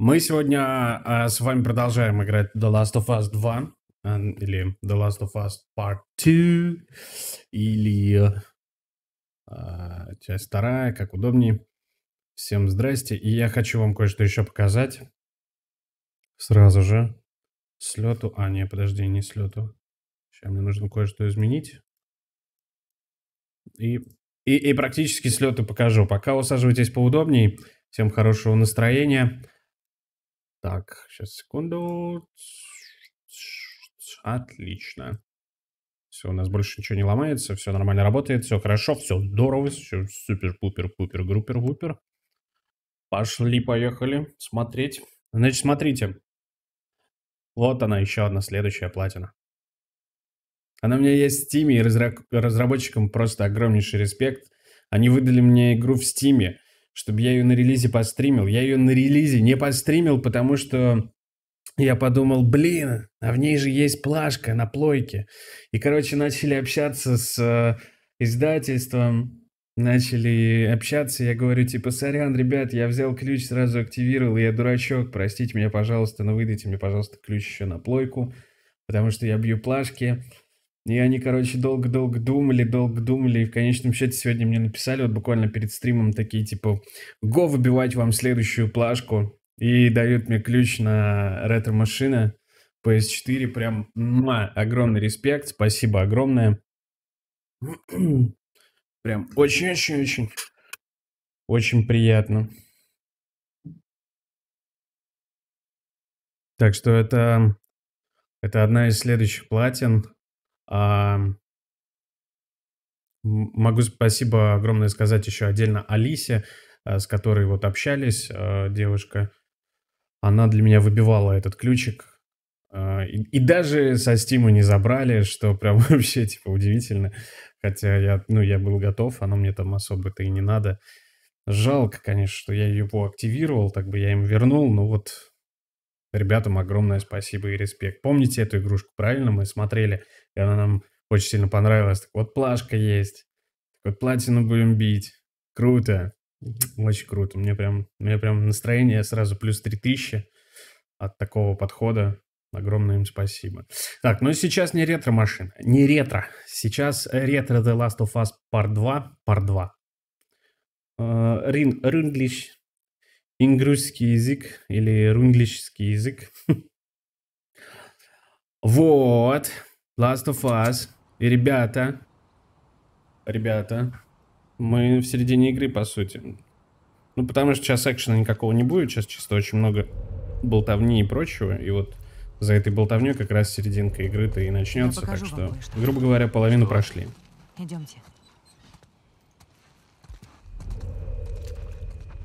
Мы сегодня с вами продолжаем играть The Last of Us 2, или The Last of Us Part II, или часть вторая, как удобнее. Всем здрасте, и я хочу вам кое-что еще показать. Сразу же. Слету. А, не, подожди, не слету. Сейчас мне нужно кое-что изменить. И практически слету покажу. Пока усаживайтесь поудобней. Всем хорошего настроения. Так, сейчас, секунду. Отлично. Все, у нас больше ничего не ломается, все нормально работает, все хорошо, все здорово, все супер-пупер-пупер-групер-гупер. Пошли-поехали смотреть. Значит, смотрите. Вот она, еще одна следующая платина. Она у меня есть в Steam, и разработчикам просто огромнейший респект. Они выдали мне игру в Steam, чтобы я ее на релизе постримил. Я ее на релизе не постримил, потому что я подумал, блин, а в ней же есть плашка на плойке. И, короче, начали общаться с издательством, начали общаться. Я говорю, типа, сорян, ребят, я взял ключ, сразу активировал, я дурачок, простите меня, пожалуйста, но выдайте мне, пожалуйста, ключ еще на плойку, потому что я бью плашки. И они, короче, долго думали, и в конечном счете сегодня мне написали, вот буквально перед стримом, такие, типа, го, выбивать вам следующую плашку, и дают мне ключ на ретро-машина PS4, прям, огромный респект, спасибо огромное, прям очень-очень-очень приятно. Так что это одна из следующих платин. Могу спасибо огромное сказать еще отдельно Алисе, с которой вот общались, девушка. Она для меня выбивала этот ключик. И даже со Steam не забрали, что прям вообще типа удивительно. Хотя я был готов, оно мне там особо-то и не надо. Жалко, конечно, что я ее поактивировал, так бы я им вернул, но вот... Ребятам огромное спасибо и респект. Помните эту игрушку, правильно? Мы смотрели, и она нам очень сильно понравилась. Так вот, плашка есть. Так вот, платину будем бить. Круто. Очень круто. У меня прям настроение сразу плюс 3000 от такого подхода. Огромное им спасибо. Так, ну сейчас не ретро-машина. Не ретро. Сейчас ретро The Last of Us Part 2. Ринглиш. Ингрузский язык или рунглический язык. Вот. Last of Us. И ребята, мы в середине игры, по сути. Ну, потому что сейчас экшена никакого не будет. Сейчас чисто очень много болтовни и прочего. И вот за этой болтовней как раз серединка игры-то и начнется. Так что, грубо говоря, половину прошли. Идемте.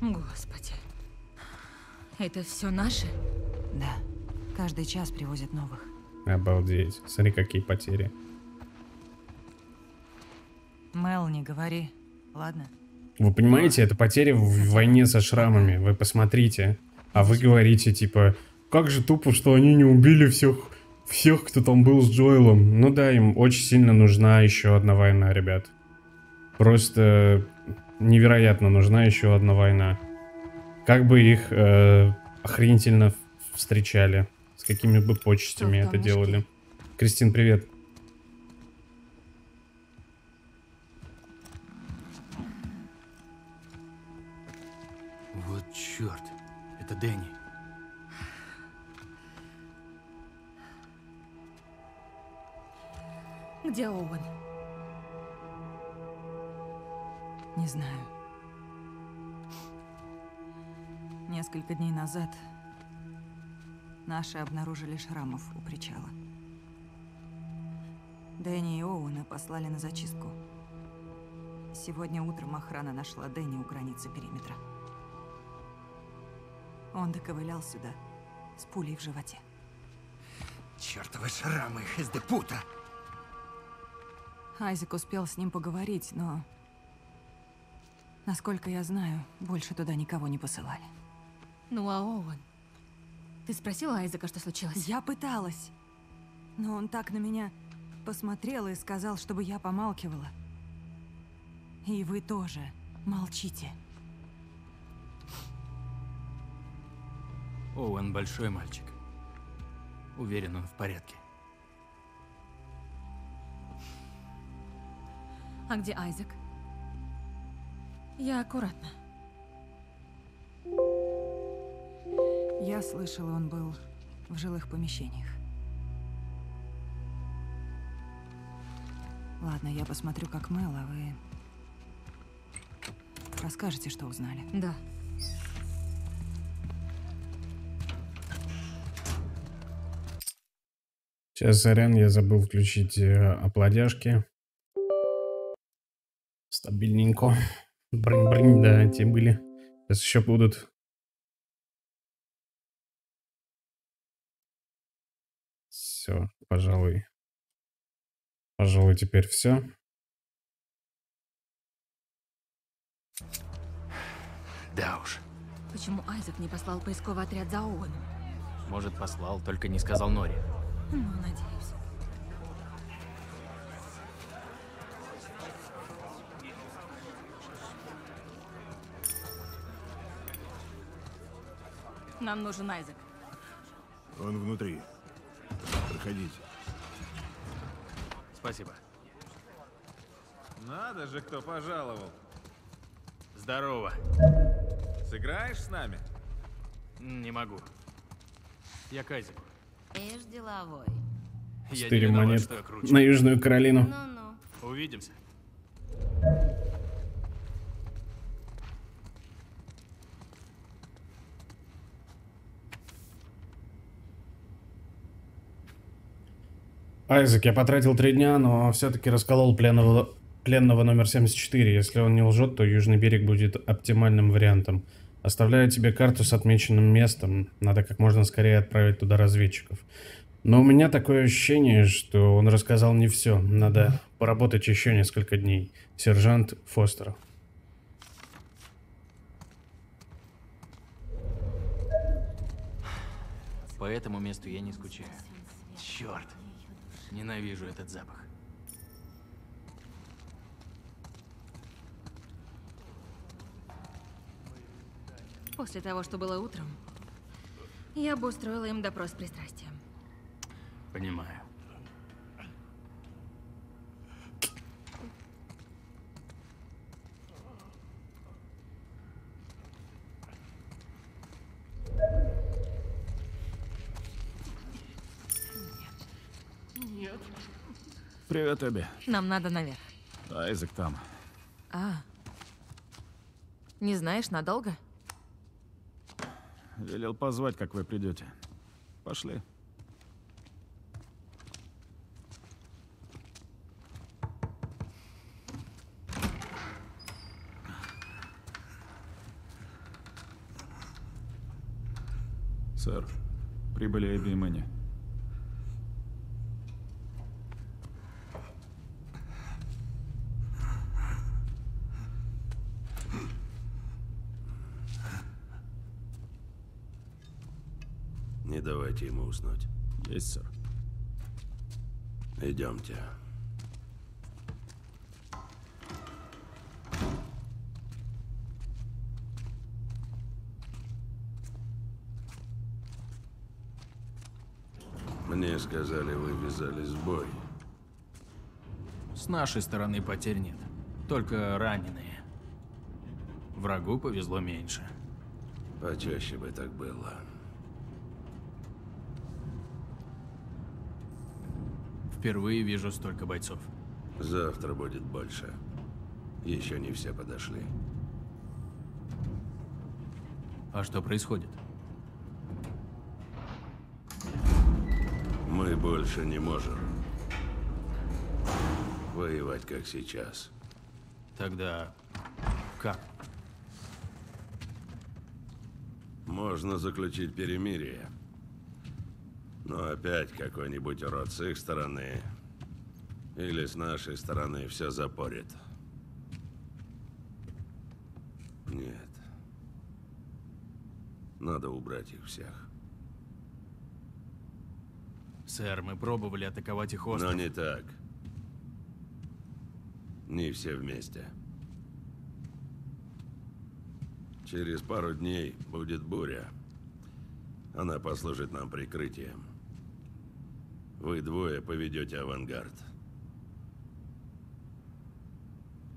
Господи. Это все наши? Да. Каждый час привозят новых. Обалдеть. Смотри, какие потери. Мэл, не говори. Ладно. Вы понимаете, это потери в войне со шрамами. Вы посмотрите. А вы говорите, типа, как же тупо, что они не убили всех, кто там был с Джоэлом. Ну да, им очень сильно нужна еще одна война, ребят. Просто невероятно нужна еще одна война. Как бы их охренительно встречали. С какими бы почестями это делали. Кристин, привет. Вот черт. Это Дэнни. Где Оуэн? Не знаю. Несколько дней назад наши обнаружили шрамов у причала. Дэнни и Оуэна послали на зачистку. Сегодня утром охрана нашла Дэнни у границы периметра. Он доковылял сюда с пулей в животе. Чертовы шрамы их из депута! Айзек успел с ним поговорить, но... Насколько я знаю, больше туда никого не посылали. Ну а Оуэн? Ты спросила Айзека, что случилось? Я пыталась. Но он так на меня посмотрел и сказал, чтобы я помалкивала. И вы тоже молчите. Оуэн большой мальчик. Уверен, он в порядке. А где Айзек? Я аккуратно. Я слышала, он был в жилых помещениях. Ладно, я посмотрю, как Мэл, а вы расскажете, что узнали. Да. Сейчас, сорян, я забыл включить аплодяшки. Стабильненько. Брынь-брынь, да, те были. Сейчас еще будут. Все, пожалуй. Пожалуй, теперь все. Да уж. Почему Айзек не послал поисковый отряд за Оуэном? Может, послал, только не сказал Нори. Ну, надеюсь. Нам нужен Айзек. Он внутри. Проходите. Спасибо. Надо же, кто пожаловал. Здорово. Сыграешь с нами? Не могу. Я к Айзеку. Эш деловой. 4 монет на Южную Каролину. Ну-ну. Увидимся. Айзек, я потратил 3 дня, но все-таки расколол пленного номер 74. Если он не лжет, то Южный берег будет оптимальным вариантом. Оставляю тебе карту с отмеченным местом. Надо как можно скорее отправить туда разведчиков. Но у меня такое ощущение, что он рассказал не все. Надо поработать еще несколько дней. Сержант Фостер. По этому месту я не скучаю. Черт, ненавижу этот запах. После того, что было утром, я бы устроила им допрос с пристрастием. Понимаю. Нет. Привет, Эбби. Нам надо наверх. Айзек там. А. Не знаешь, надолго? Велел позвать, как вы придете. Пошли. Сэр, прибыли Эбби и Мэнни. Давайте ему уснуть. Есть, сэр. Идемте. Мне сказали, вы ввязались в бой. С нашей стороны потерь нет. Только раненые. Врагу повезло меньше. Почаще бы так было. Впервые вижу столько бойцов. Завтра будет больше. Еще не все подошли. А что происходит? Мы больше не можем воевать, как сейчас. Тогда как? Можно заключить перемирие. Но опять какой-нибудь урод с их стороны или с нашей стороны все запорит. Нет. Надо убрать их всех. Сэр, мы пробовали атаковать их остров. Но не так. Не все вместе. Через пару дней будет буря. Она послужит нам прикрытием. Вы двое поведете авангард.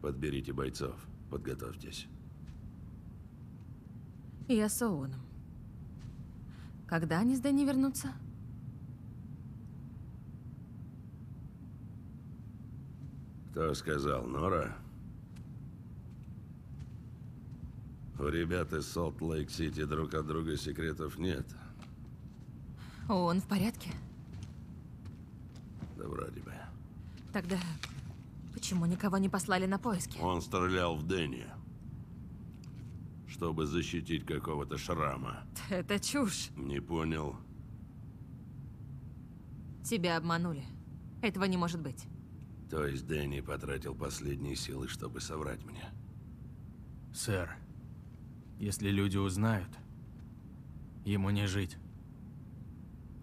Подберите бойцов. Подготовьтесь. Я с Оуэном. Когда они с Дэнни вернутся? Кто сказал, Нора? У ребят из Солт-Лейк-Сити друг от друга секретов нет. Оуэн в порядке? Да вроде бы. Тогда... Почему никого не послали на поиски? Он стрелял в Дэнни, чтобы защитить какого-то шрама. Это чушь. Не понял. Тебя обманули. Этого не может быть. То есть Дэнни потратил последние силы, чтобы соврать мне? Сэр, если люди узнают, ему не жить.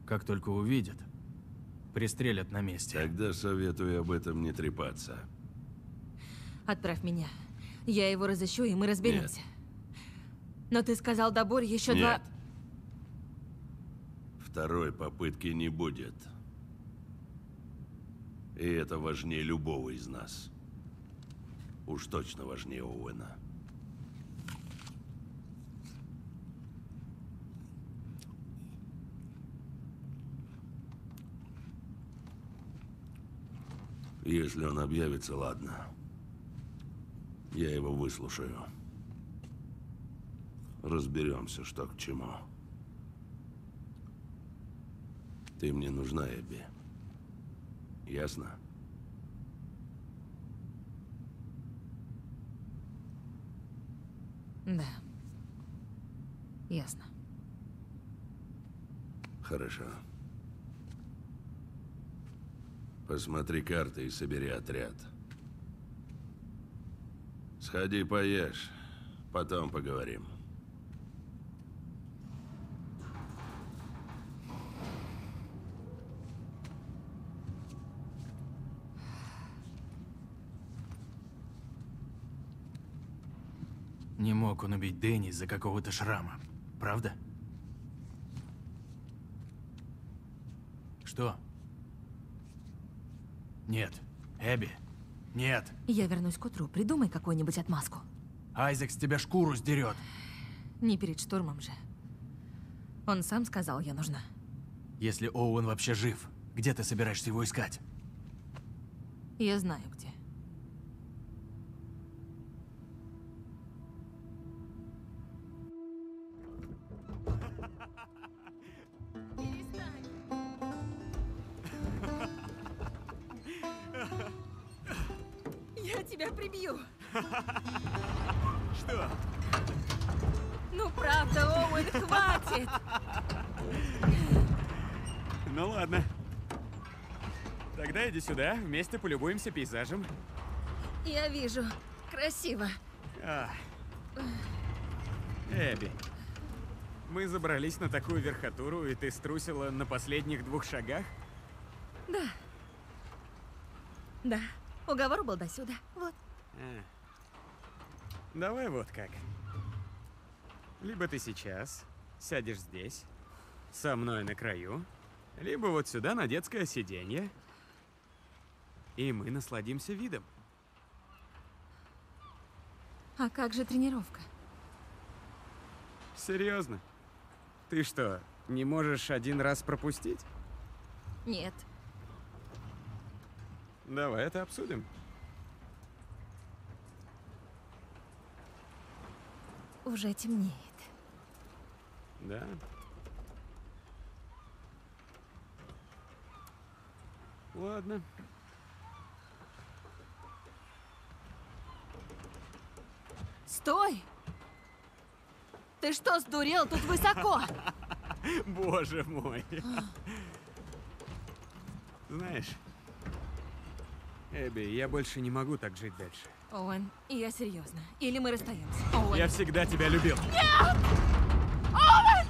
Как только увидят... Пристрелят на месте. Тогда советую об этом не трепаться. Отправь меня. Я его разыщу, и мы разберемся. Нет. Но ты сказал, добор еще нет. Два... Второй попытки не будет. И это важнее любого из нас. Уж точно важнее Оуэна. Если он объявится, ладно. Я его выслушаю. Разберемся, что к чему. Ты мне нужна, Эбби. Ясно? Да. Ясно. Хорошо. Посмотри карты и собери отряд. Сходи поешь, потом поговорим. Не мог он убить Дэнни из-за какого-то шрама, правда? Что? Нет. Эбби. Нет. Я вернусь к утру. Придумай какую-нибудь отмазку. Айзек с тебя шкуру сдерет. Не перед штурмом же. Он сам сказал, я нужна. Если Оуэн вообще жив, где ты собираешься его искать? Я знаю, где. Что? Ну правда, Оуэн, хватит! Ну ладно. Тогда иди сюда, вместе полюбуемся пейзажем. Я вижу. Красиво. А. Эбби, мы забрались на такую верхотуру, и ты струсила на последних двух шагах? Да. Да. Уговор был досюда. Вот. А. Давай вот как. Либо ты сейчас сядешь здесь, со мной на краю, либо вот сюда на детское сиденье, и мы насладимся видом. А как же тренировка? Серьезно? Ты что, не можешь один раз пропустить? Нет. Давай это обсудим. Уже темнеет. Да. Ладно. Стой! Ты что, сдурел? Тут высоко! Боже мой! Знаешь, Эбби, я больше не могу так жить дальше. Оуэн, я серьезно. Или мы расстаемся. Оуэн. Я всегда тебя любил. Нет! Оуэн!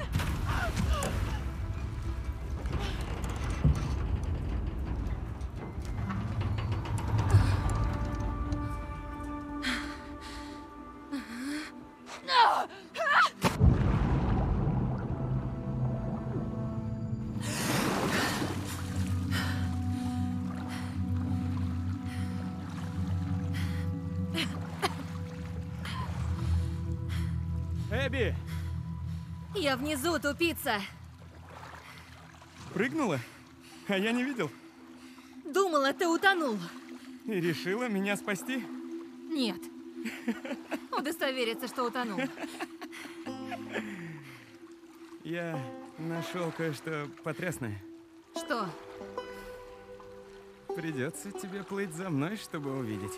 Я внизу, тупица. Прыгнула? А я не видел. Думала, ты утонул. И решила меня спасти? Нет. Удостовериться, что утонул. Я нашел кое-что потрясное. Что? Придется тебе плыть за мной, чтобы увидеть.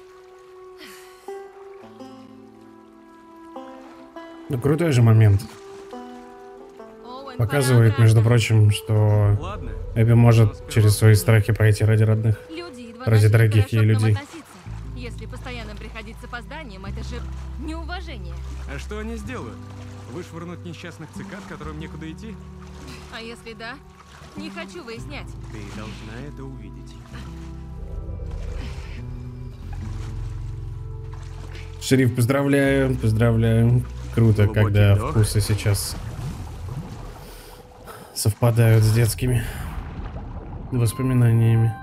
Ну, крутой же момент. Показывает, между прочим, что Эбби может через свои страхи пройти ради родных, ради дорогих ей людей. Если постоянно приходить с опозданием, это же неуважение. А что они сделают? Вышвырнуть несчастных цикад, которым некуда идти? А если да? Не хочу выяснять. Ты должна это увидеть. Шериф, поздравляю, поздравляю. Круто, глубокий когда вдох. Вкусы сейчас совпадают с детскими воспоминаниями.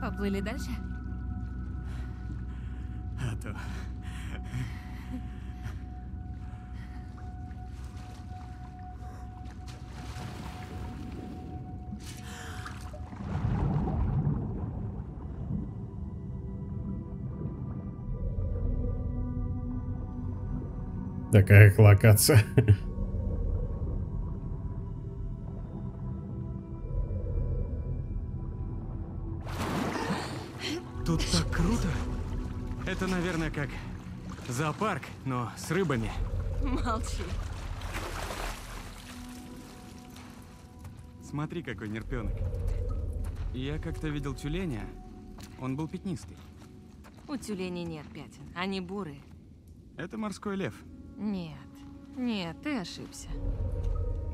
Поплыли дальше? А то. Такая локация. Тут так круто. Это, наверное, как зоопарк, но с рыбами. Молчи. Смотри, какой нерпенок. Я как-то видел тюленя. Он был пятнистый. У тюленей нет пятен. Они бурые. Это морской лев. Нет. Нет, ты ошибся.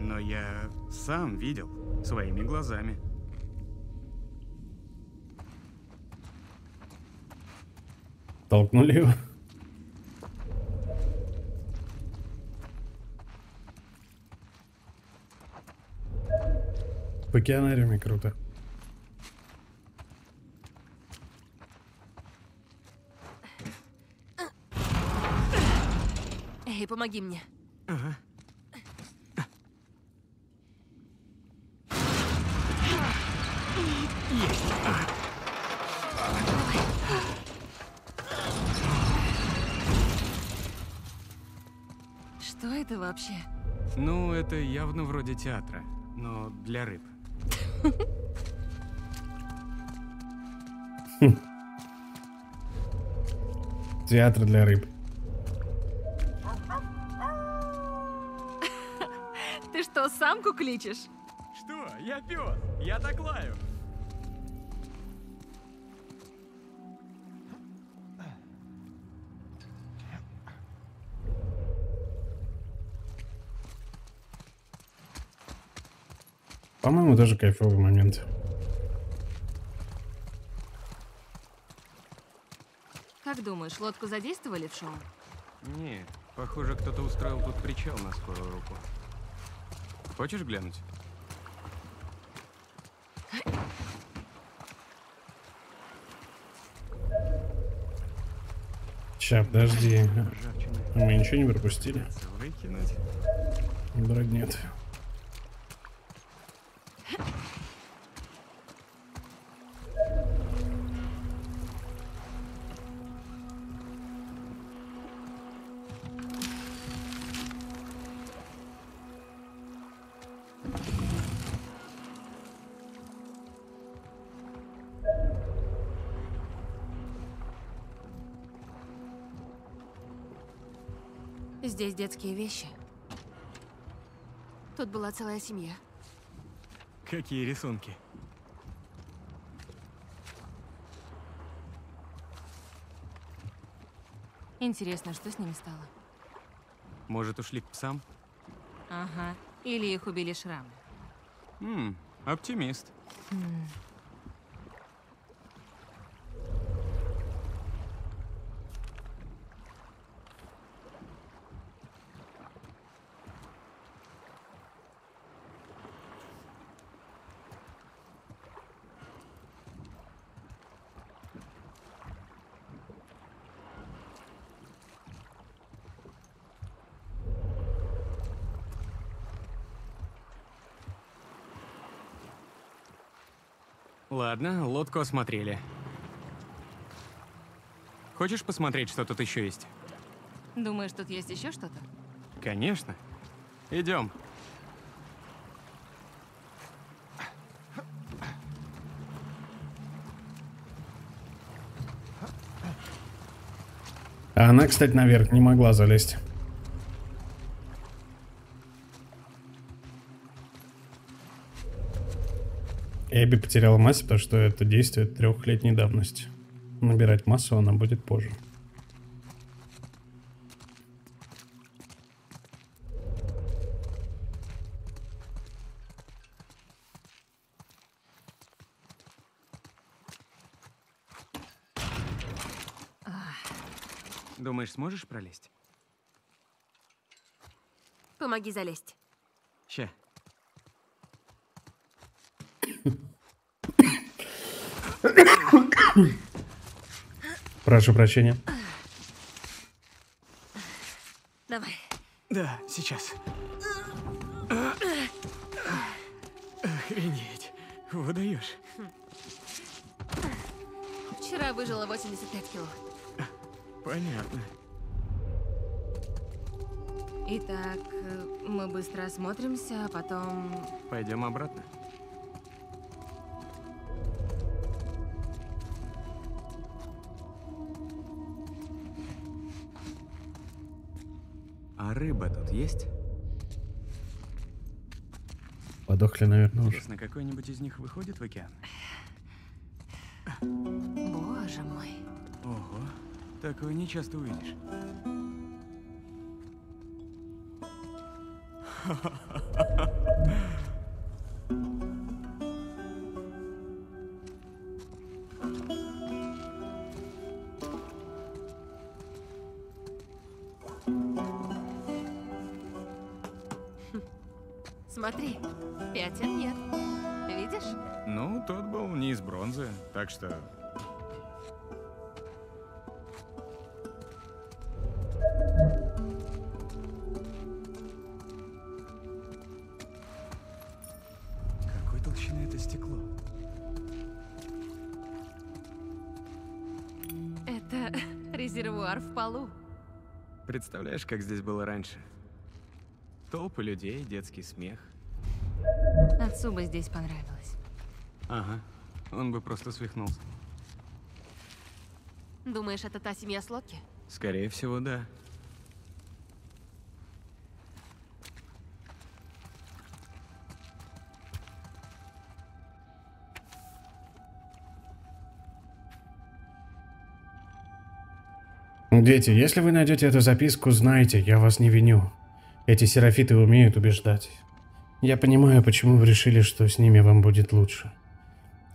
Но я сам видел своими глазами. Толкнули его. В океанариуме круто. Эй, помоги мне. Ага. Что это вообще? Ну, это явно вроде театра, но для рыб. Театр для рыб. Ты что, самку кличешь? Что? Я пёс, я так лаю. По-моему, тоже кайфовый момент. Как думаешь, лодку задействовали в шоу? Нет, похоже, кто-то устроил тут причал на скорую руку. Хочешь глянуть? Сейчас, подожди. Мы ничего не пропустили? Вроде нет. Здесь детские вещи. Тут была целая семья. Какие рисунки. Интересно, что с ними стало? Может, ушли к псам? Ага. Или их убили шрамы. Оптимист. Ладно, лодку осмотрели. Хочешь посмотреть, что тут еще есть? Думаешь, тут есть еще что-то? Конечно. Идем. А она, кстати, наверх не могла залезть. Эбби потеряла массу, потому что это действие 3-летней давности. Набирать массу она будет позже. Думаешь, сможешь пролезть? Помоги залезть. Ща. Прошу прощения. Давай. Да, сейчас. Охренеть. Выдаешь. Вчера выжила 85 кило. Понятно. Итак, мы быстро осмотримся, а потом... Пойдем обратно. А рыба тут есть? Подохли, наверное, уже. Интересно, какой-нибудь из них выходит в океан? Боже мой. Ого. Такого не часто увидишь. Смотри, пятен нет. Видишь? Ну, тот был не из бронзы, так что... Представляешь, как здесь было раньше? Толпы людей, детский смех. Отцу бы здесь понравилось. Ага, он бы просто свихнулся. Думаешь, это та семья с лодки? Скорее всего, да. Дети, если вы найдете эту записку, знайте, я вас не виню. Эти серафиты умеют убеждать. Я понимаю, почему вы решили, что с ними вам будет лучше.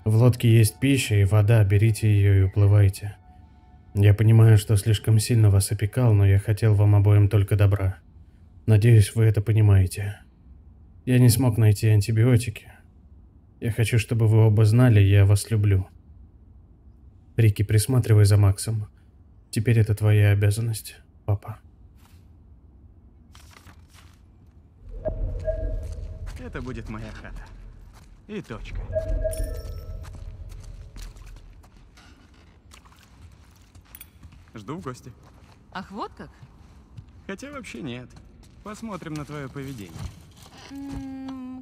В лодке есть пища и вода, берите ее и уплывайте. Я понимаю, что слишком сильно вас опекал, но я хотел вам обоим только добра. Надеюсь, вы это понимаете. Я не смог найти антибиотики. Я хочу, чтобы вы оба знали, я вас люблю. Рики, присматривай за Максом. Теперь это твоя обязанность, папа. Это будет моя хата. И точка. Жду в гости. Ах, вот как? Хотя вообще нет. Посмотрим на твое поведение.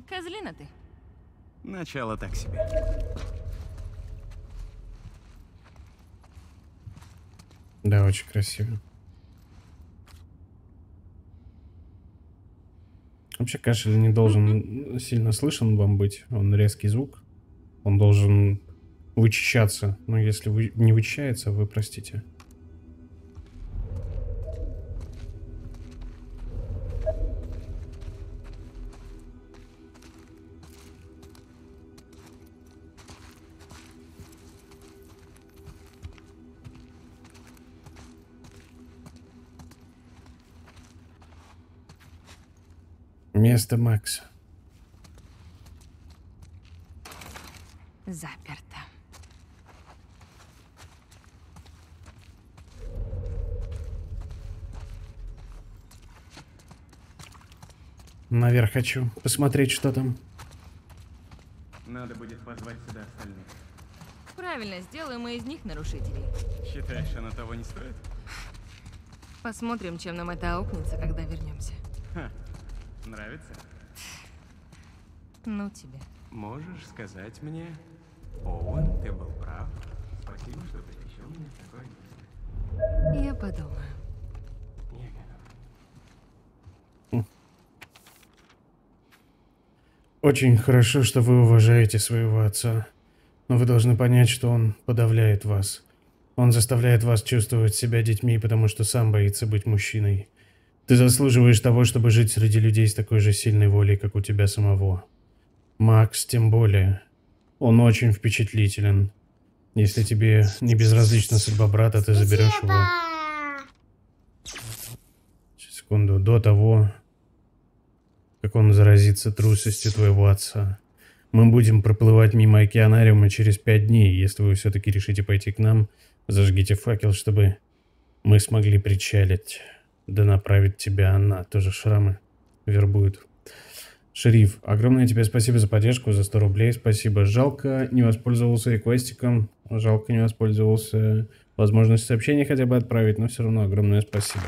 Козлина ты. Начало так себе. Да, очень красиво. Вообще кашель не должен сильно слышен вам быть. Он резкий звук. Он должен вычищаться. Но если вы не вычищается, вы простите. Место Макса. Заперто. Наверх хочу посмотреть, что там. Надо будет позвать сюда остальных. Правильно, сделаем мы из них нарушителей. Считаешь, оно того не стоит? Посмотрим, чем нам это аукнется, когда вернемся. Ха. Нравится? Ну тебе. Можешь сказать мне, Оуэн, ты был прав. Спасибо, что притащил меня в такое место. Я подумаю. Очень хорошо, что вы уважаете своего отца, но вы должны понять, что он подавляет вас. Он заставляет вас чувствовать себя детьми, потому что сам боится быть мужчиной. Ты заслуживаешь того, чтобы жить среди людей с такой же сильной волей, как у тебя самого. Макс тем более. Он очень впечатлителен. Если тебе не безразлична судьба брата, ты заберешь его. Сейчас, секунду, до того... как он заразится трусостью твоего отца. Мы будем проплывать мимо океанариума через 5 дней. Если вы все-таки решите пойти к нам, зажгите факел, чтобы мы смогли причалить. Да направить тебя она. Тоже шрамы вербуют. Шериф, огромное тебе спасибо за поддержку, за 100 рублей. Спасибо. Жалко, не воспользовался реквестиком. Жалко, не воспользовался возможностью сообщения хотя бы отправить, но все равно огромное спасибо.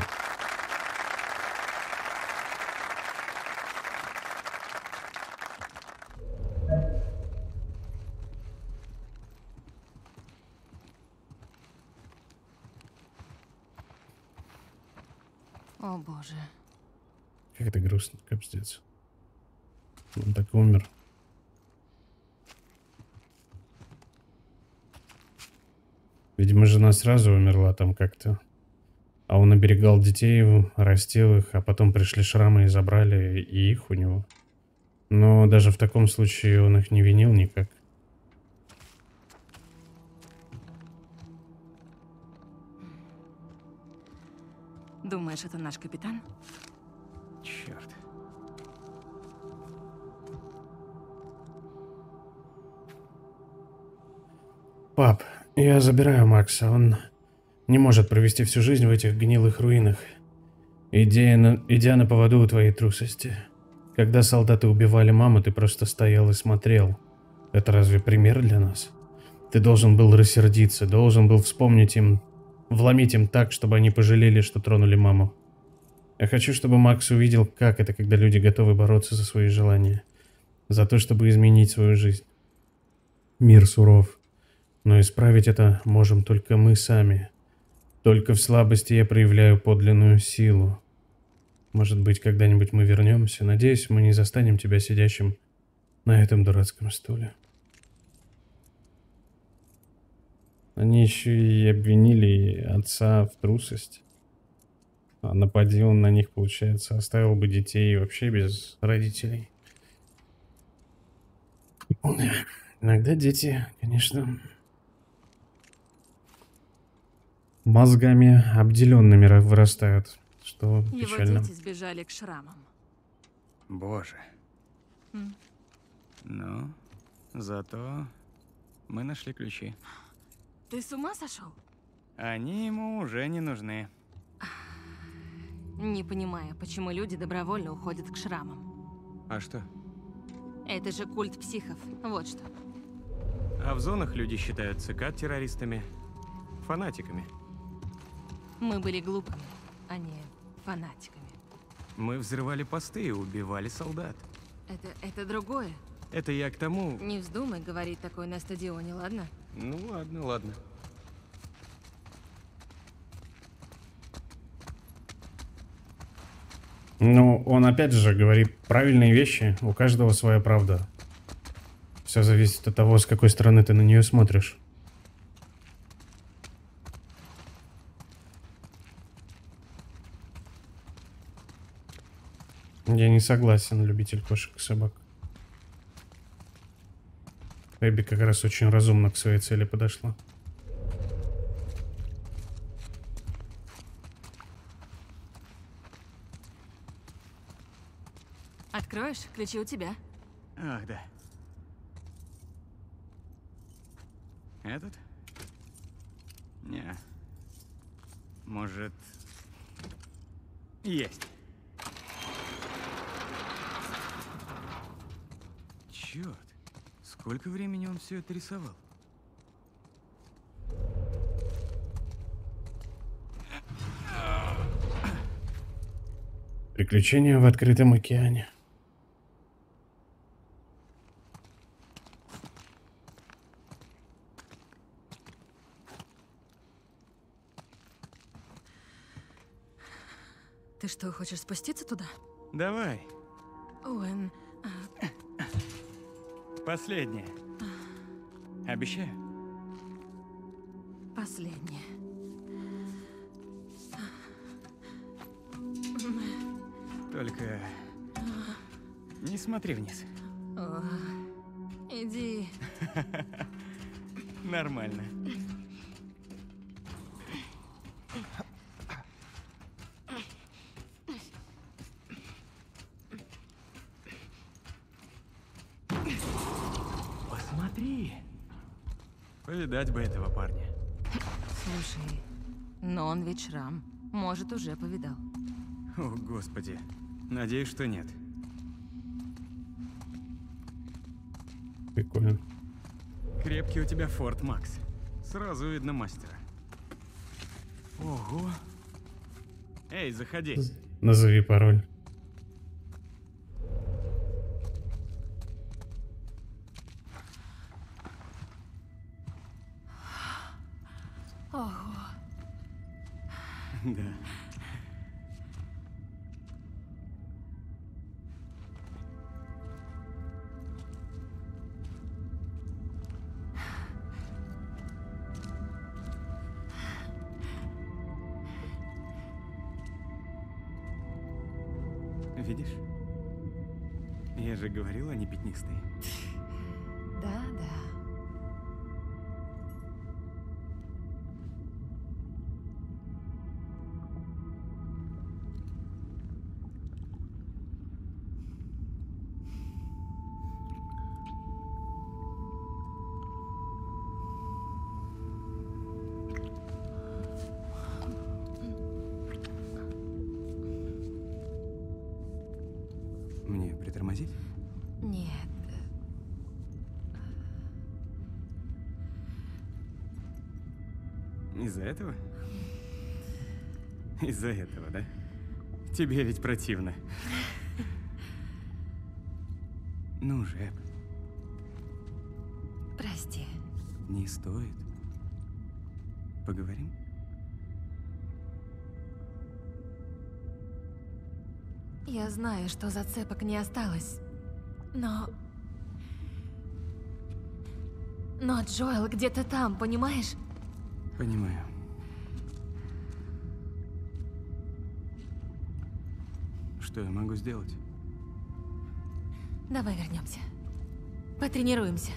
Как это грустно, капец. Он так умер. Видимо, жена сразу умерла там как-то. А он оберегал детей, растил их, а потом пришли шрамы и забрали и их у него. Но даже в таком случае он их не винил никак. Думаешь, это наш капитан? Черт. Пап, я забираю Макса. Он не может провести всю жизнь в этих гнилых руинах, идя на поводу у твоей трусости. Когда солдаты убивали маму, ты просто стоял и смотрел. Это разве пример для нас? Ты должен был рассердиться, должен был вспомнить им, вломить им так, чтобы они пожалели, что тронули маму. Я хочу, чтобы Макс увидел, как это, когда люди готовы бороться за свои желания. За то, чтобы изменить свою жизнь. Мир суров. Но исправить это можем только мы сами. Только в слабости я проявляю подлинную силу. Может быть, когда-нибудь мы вернемся. Надеюсь, мы не застанем тебя сидящим на этом дурацком стуле. Они еще и обвинили отца в трусости. А напади он на них, получается, оставил бы детей вообще без родителей. Иногда дети, конечно, мозгами обделенными вырастают, что печально. Его дети сбежали к шрамам. Боже. Ну, зато мы нашли ключи. Ты с ума сошел? Они ему уже не нужны. Не понимаю, почему люди добровольно уходят к шрамам. А что? Это же культ психов, вот что. А в зонах люди считают цикад террористами, фанатиками. Мы были глупыми, а не фанатиками. Мы взрывали посты и убивали солдат. Это другое. Это я к тому... Не вздумай говорить такое на стадионе, ладно? Ну ладно, ладно. Ну, он опять же говорит правильные вещи, у каждого своя правда. Все зависит от того, с какой стороны ты на нее смотришь. Я не согласен, любитель кошек и собак. Эбби как раз очень разумно к своей цели подошла. Откроешь? Ключи у тебя. Ах, да. Этот? Не. Может... Есть. Черт. Сколько времени он все это рисовал? Приключения в открытом океане. Ты что, хочешь спуститься туда? Давай. Оуэн. Последнее. Обещаю. Последнее. Только не смотри вниз. О, иди. Нормально. Посмотри. Повидать бы этого парня. Слушай, но он ведь шрам. Может, уже повидал. О, Господи. Надеюсь, что нет. Прикольно. Крепкий у тебя форт, Макс. Сразу видно мастера. Ого. Эй, заходи. Назови пароль. Ого. Да. Видишь? Я же говорил, они пятнистые. Да, притормозить? Нет. Из-за этого? Из-за этого, да? Тебе ведь противно. Ну же. Прости. Не стоит. Поговорим? Я знаю, что зацепок не осталось, но Джоэл где-то там, понимаешь? Понимаю. Что я могу сделать? Давай вернемся. Потренируемся.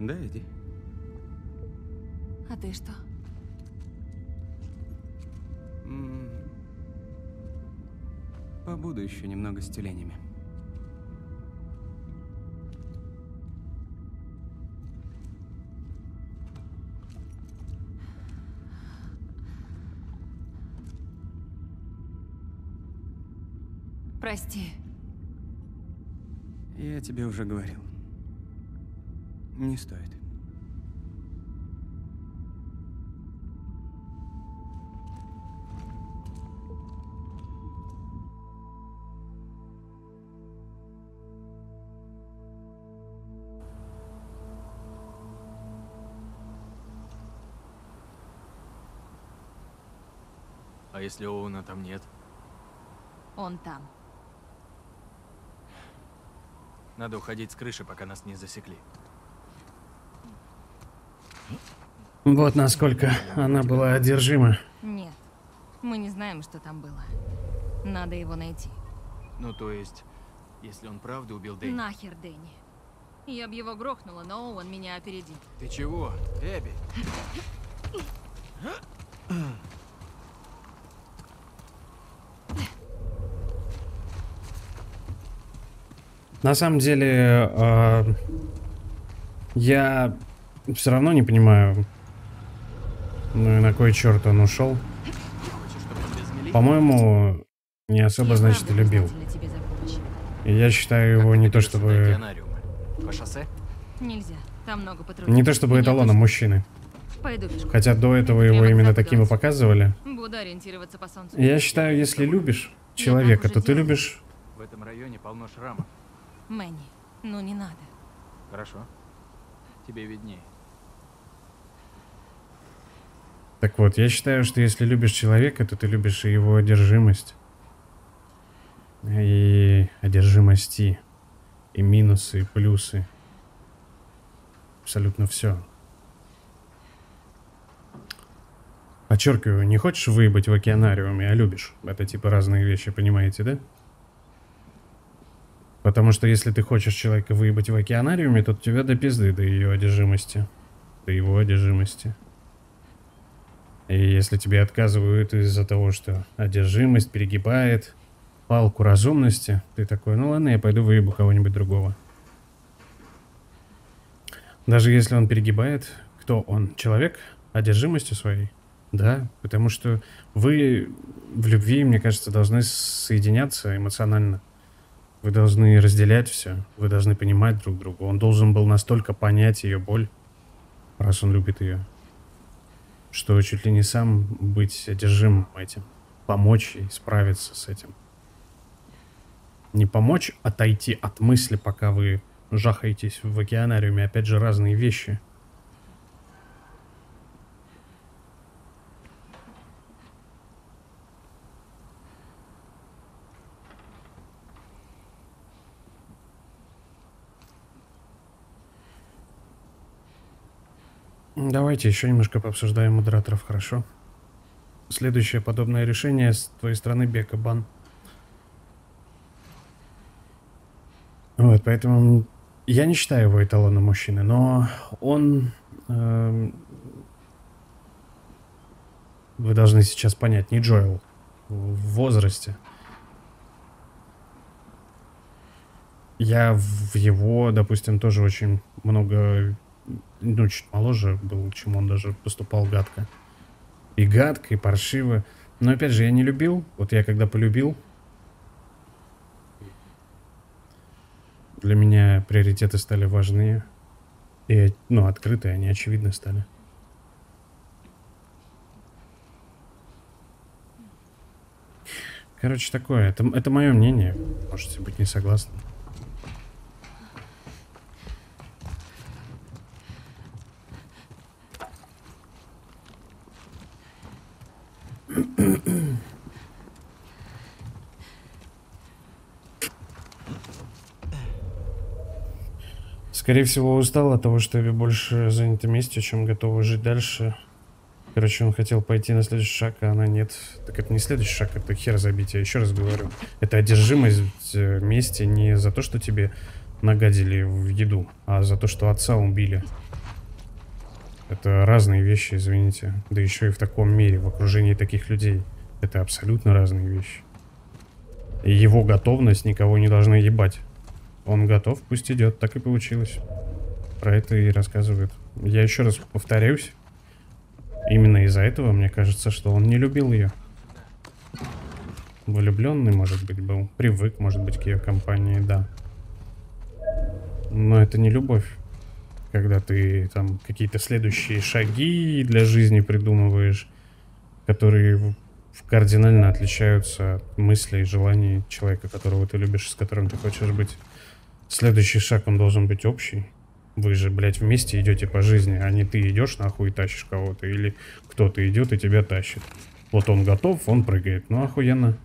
Да, иди. А ты что? Побуду еще немного с тюленями. Прости. Я тебе уже говорил. Не стоит. А если Оуэна там нет? Он там. Надо уходить с крыши, пока нас не засекли. Вот насколько она была одержима. Нет, мы не знаем, что там было. Надо его найти. Ну, то есть, если он правда убил Дэнни... Нахер Дэнни. Я бы его грохнула, но он меня опередит. Ты чего, Эбби? На самом деле, я все равно не понимаю... Ну и на кой черт он ушел? По-моему, не особо, значит, и любил. Я считаю его не то чтобы... По шоссе? Нельзя. Там много патрулей. Не то чтобы эталоном мужчины. Хотя до этого его именно таким и показывали. Буду ориентироваться по солнцу. Я считаю, если любишь человека, то ты любишь... В этом районе полно шрамов. Мэнни, ну не надо. Хорошо. Тебе виднее. Так вот, я считаю, что если любишь человека, то ты любишь и его одержимость. И одержимости. И минусы, и плюсы. Абсолютно все. Подчеркиваю, не хочешь выебать в океанариуме, а любишь. Это типа разные вещи, понимаете, да? Потому что если ты хочешь человека выебать в океанариуме, то тебя до пизды, до ее одержимости. До его одержимости. И если тебе отказывают из-за того, что одержимость перегибает палку разумности, ты такой, ну ладно, я пойду выебу кого-нибудь другого. Даже если он перегибает, кто он? Человек? Одержимостью своей? Да, потому что вы в любви, мне кажется, должны соединяться эмоционально. Вы должны разделять все, вы должны понимать друг друга. Он должен был настолько понять ее боль, раз он любит ее, что чуть ли не сам быть одержимым этим, помочь ей справиться с этим. Не помочь отойти от мысли, пока вы жахаетесь в океанариуме, опять же разные вещи. Давайте еще немножко пообсуждаем модераторов, хорошо? Следующее подобное решение с твоей стороны Бека бан. Вот, поэтому я не считаю его эталоном мужчины, но он... Вы должны сейчас понять, не Джоэл, в возрасте. Я в его, допустим, тоже очень много... Ну, чуть моложе был, чем он даже поступал гадко. И гадко, и паршиво. Но опять же, я не любил. Вот я когда полюбил, для меня приоритеты стали важнее. И, ну, открытые, они очевидны стали. Короче, такое. Это мое мнение. Можете быть не согласны. Скорее всего, устал от того, что Эбби больше занята местью, чем готова жить дальше. Короче, он хотел пойти на следующий шаг, а она нет. Так это не следующий шаг, это хер забитие. Еще раз говорю, это одержимость мести не за то, что тебе нагадили в еду, а за то, что отца убили. Это разные вещи, извините. Да еще и в таком мире, в окружении таких людей. Это абсолютно разные вещи. И его готовность никого не должна ебать. Он готов, пусть идет. Так и получилось. Про это и рассказывает. Я еще раз повторюсь. Именно из-за этого, мне кажется, что он не любил ее. Влюбленный, может быть, был. Привык, может быть, к ее компании, да. Но это не любовь. Когда ты там какие-то следующие шаги для жизни придумываешь, которые кардинально отличаются от мыслей и желаний человека, которого ты любишь, с которым ты хочешь быть. Следующий шаг, он должен быть общий. Вы же, блядь, вместе идете по жизни, а не ты идешь нахуй и тащишь кого-то, или кто-то идет и тебя тащит. Вот он готов, он прыгает. Ну охуенно.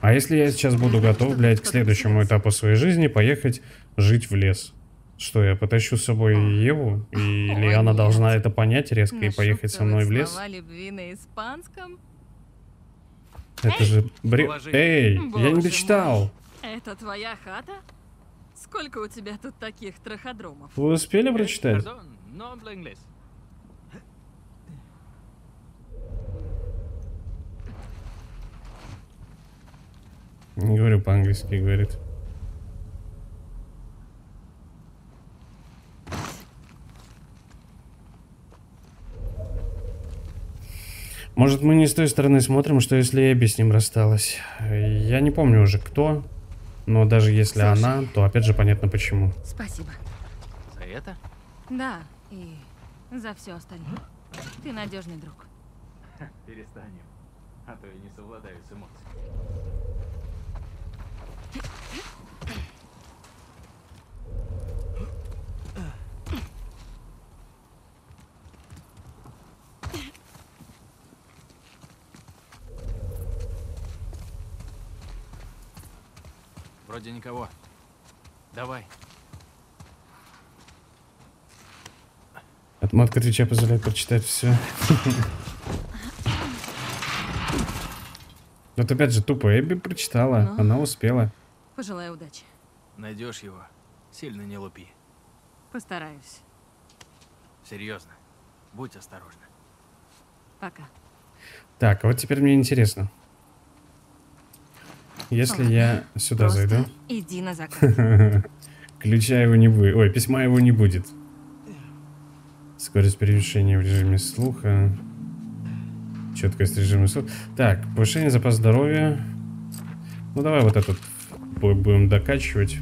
А если я сейчас буду готов, блядь, к следующему этапу своей жизни поехать жить в лес? Что, я потащу с собой Еву? Или она должна это понять резко и поехать со мной в лес? Это же бред. Эй, я не дочитал. Это твоя хата? Сколько у тебя тут таких траходромов? Вы успели прочитать? Не говорю по-английски, говорит. Может, мы не с той стороны смотрим, что если Эбби с ним рассталась. Я не помню уже, кто. Но даже если Слушай, она, то опять же понятно почему. Спасибо. За это? Да, и за все остальное. Ты надежный друг. Перестанем, а то я не совладаю с эмоциями. Вроде никого. Давай. Отмотка Твича позволяет прочитать все. Вот опять же тупо Эбби прочитала, но она успела. Пожелаю удачи. Найдешь его, сильно не лупи. Постараюсь. Серьезно, будь осторожна. Пока. Так, а вот теперь мне интересно. Если я сюда зайду, иди на заклад. Ключа его не будет. Ой, письма его не будет. Скорость перемещения в режиме слуха. Четкость режима слуха. Так, повышение запаса здоровья. Ну давай вот этот будем докачивать.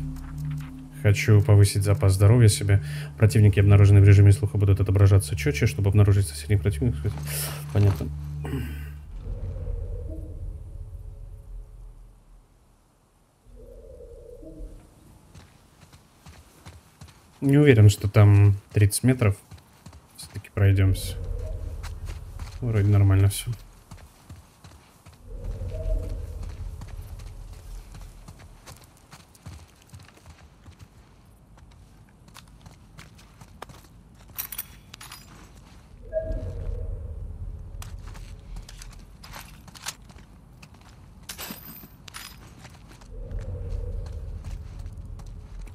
Хочу повысить запас здоровья себе. Противники, обнаруженные в режиме слуха, будут отображаться четче, чтобы обнаружить соседних противников. Понятно. Не уверен, что там 30 метров. Все-таки пройдемся. Вроде нормально все.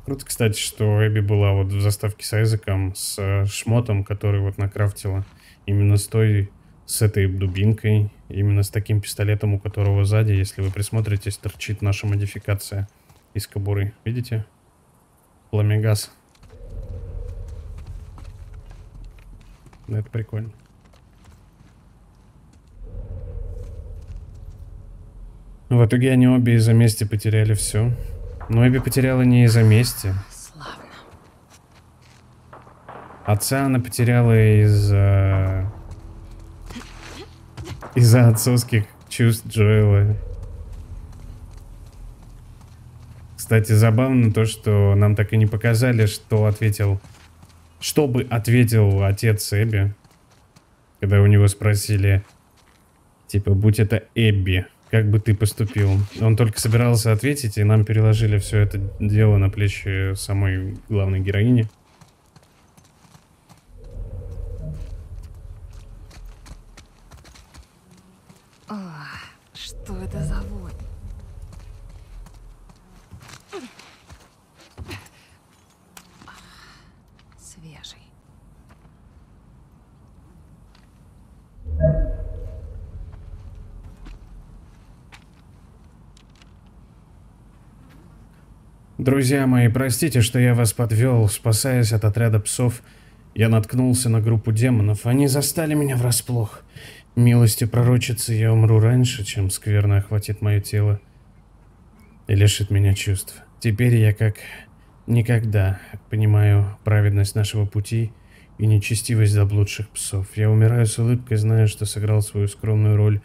Круто, кстати, что Эбби была вот в заставке с Айзеком, с шмотом, который вот накрафтила. Именно с той, с этой дубинкой, именно с таким пистолетом, у которого сзади, если вы присмотритесь, торчит наша модификация из кобуры. Видите? Пламегаз. Ну, это прикольно. В итоге они обе из-за мести потеряли все. Но Эбби потеряла не из-за мести. Славно. Отца она потеряла из-за отцовских чувств Джоэла. Кстати, забавно то, что нам так и не показали, что ответил... Что бы ответил отец Эбби, когда у него спросили, типа, будь это Эбби, как бы ты поступил? Он только собирался ответить, и нам переложили все это дело на плечи самой главной героини. О, что это за вонь? Свежий. Друзья мои, простите, что я вас подвел. Спасаясь от отряда псов, я наткнулся на группу демонов. Они застали меня врасплох. Милостью пророчицы, я умру раньше, чем скверно охватит мое тело и лишит меня чувств. Теперь я как никогда понимаю праведность нашего пути и нечестивость заблудших псов. Я умираю с улыбкой, зная, что сыграл свою скромную роль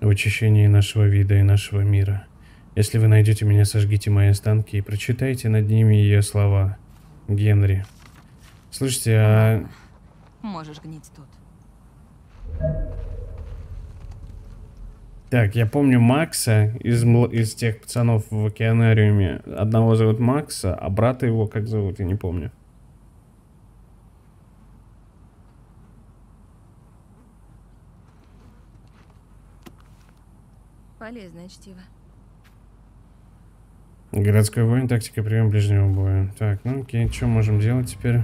в очищении нашего вида и нашего мира. Если вы найдете меня, сожгите мои останки и прочитайте над ними ее слова. Генри. Слушайте, а... Можешь гнить тут. Так, я помню Макса из тех пацанов в океанариуме. Одного зовут Макса, а брата его как зовут, я не помню. Полезное чтиво. Городской воин, тактика, прием ближнего боя. Так, ну окей, что можем делать теперь?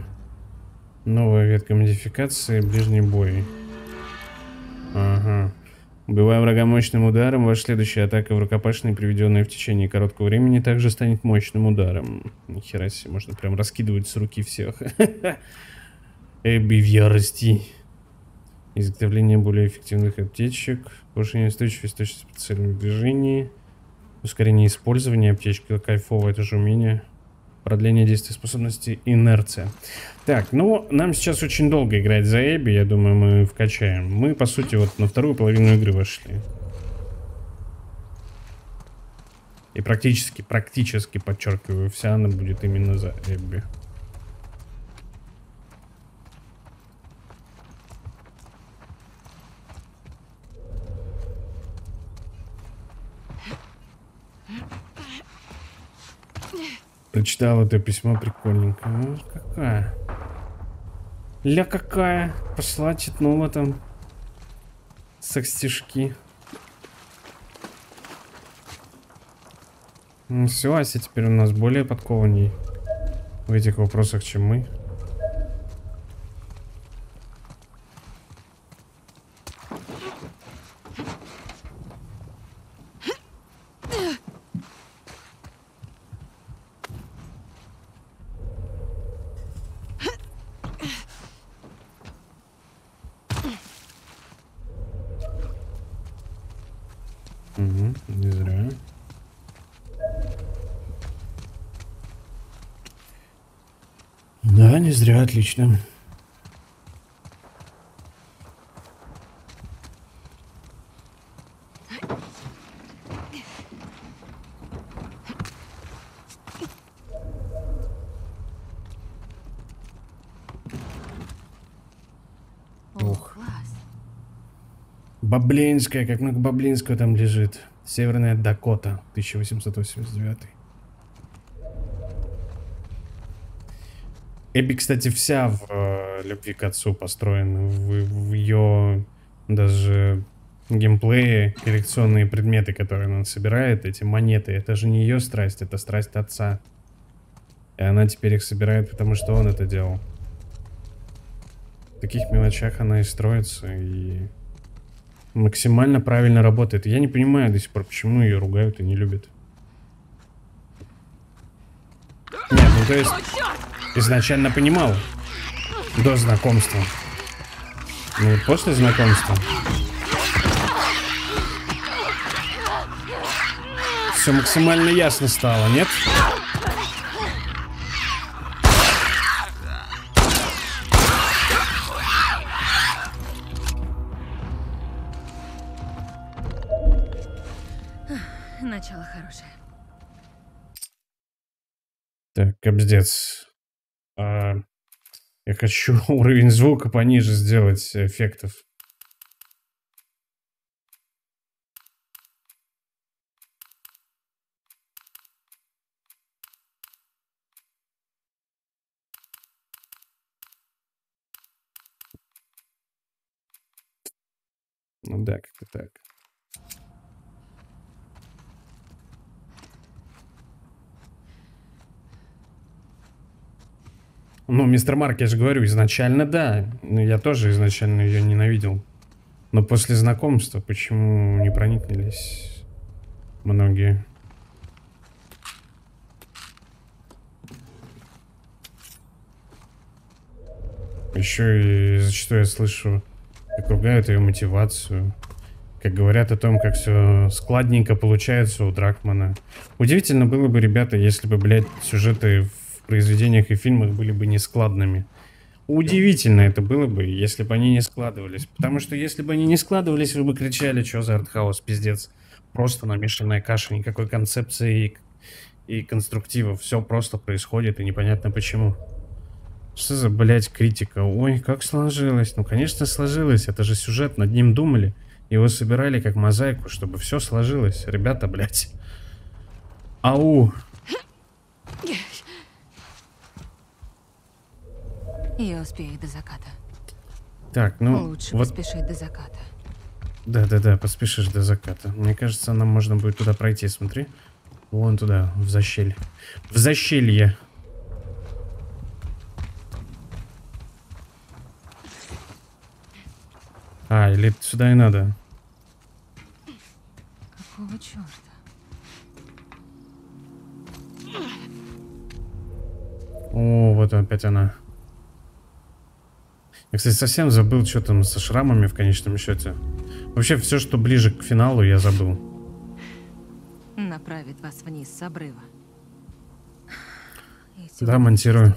Новая ветка модификации, ближний бой. Ага. Убивая врага мощным ударом, ваша следующая атака в рукопашной, приведенная в течение короткого времени, также станет мощным ударом. Нихера себе, можно прям раскидывать с руки всех. Эбби в ярости. Изготовление более эффективных аптечек. Повышение устойчивости, точность в прицельном движении. Ускорение использования аптечки, кайфовое тоже умение. Продление действия способности, инерция. Так, ну, нам сейчас очень долго играть за Эбби, я думаю, мы вкачаем. Мы, по сути, вот на вторую половину игры вошли. И практически, подчеркиваю, вся она будет именно за Эбби. Прочитал это письмо, прикольненько. Ну, какая. Ля какая. Пошла, читнула там. Секс-стишки. Ну все, Ася теперь у нас более подкованней в этих вопросах, чем мы. Зря, отлично. Ох. Баблинская, как много баблинского там лежит. Северная Дакота, 1889. Эбби, кстати, вся в любви к отцу построена, в ее даже геймплее, коллекционные предметы, которые она собирает, эти монеты, это же не ее страсть, это страсть отца. И она теперь их собирает, потому что он это делал. В таких мелочах она и строится, и максимально правильно работает. Я не понимаю до сих пор, почему ее ругают и не любят. Нет, ну то есть... Изначально понимал до знакомства. Ну вот после знакомства все максимально ясно стало, нет? Начало хорошее. Так, кобздец. Я хочу уровень звука пониже сделать, эффектов. Ну да, как-то так. Ну, мистер Марк, я же говорю, изначально да. Я тоже изначально ее ненавидел. Но после знакомства почему не прониклись многие? Еще и зачастую я слышу, как ругают ее мотивацию. Как говорят о том, как все складненько получается у Дракмана. Удивительно было бы, ребята, если бы, блядь, сюжеты в произведениях и фильмах были бы нескладными. Удивительно это было бы, если бы они не складывались. Потому что если бы они не складывались, вы бы кричали: что за артхаус, пиздец. Просто намешанная каша, никакой концепции и конструктива. Все просто происходит и непонятно почему. Что за, блядь, критика? Ой, как сложилось. Ну, конечно, сложилось. Это же сюжет, над ним думали. Его собирали как мозаику, чтобы все сложилось. Ребята, блядь. Ау. Я успею до заката. Так, ну... Лучше вот... поспешить до заката. Да-да-да, поспешишь до заката. Мне кажется, нам можно будет туда пройти, смотри. Вон туда, в защелье. В защелье. А, или сюда и надо. Какого черта? О, вот опять она. Я, кстати, совсем забыл, что там со шрамами в конечном счете. Вообще, все, что ближе к финалу, я забыл. направит вас вниз с обрыва. Да, монтирую.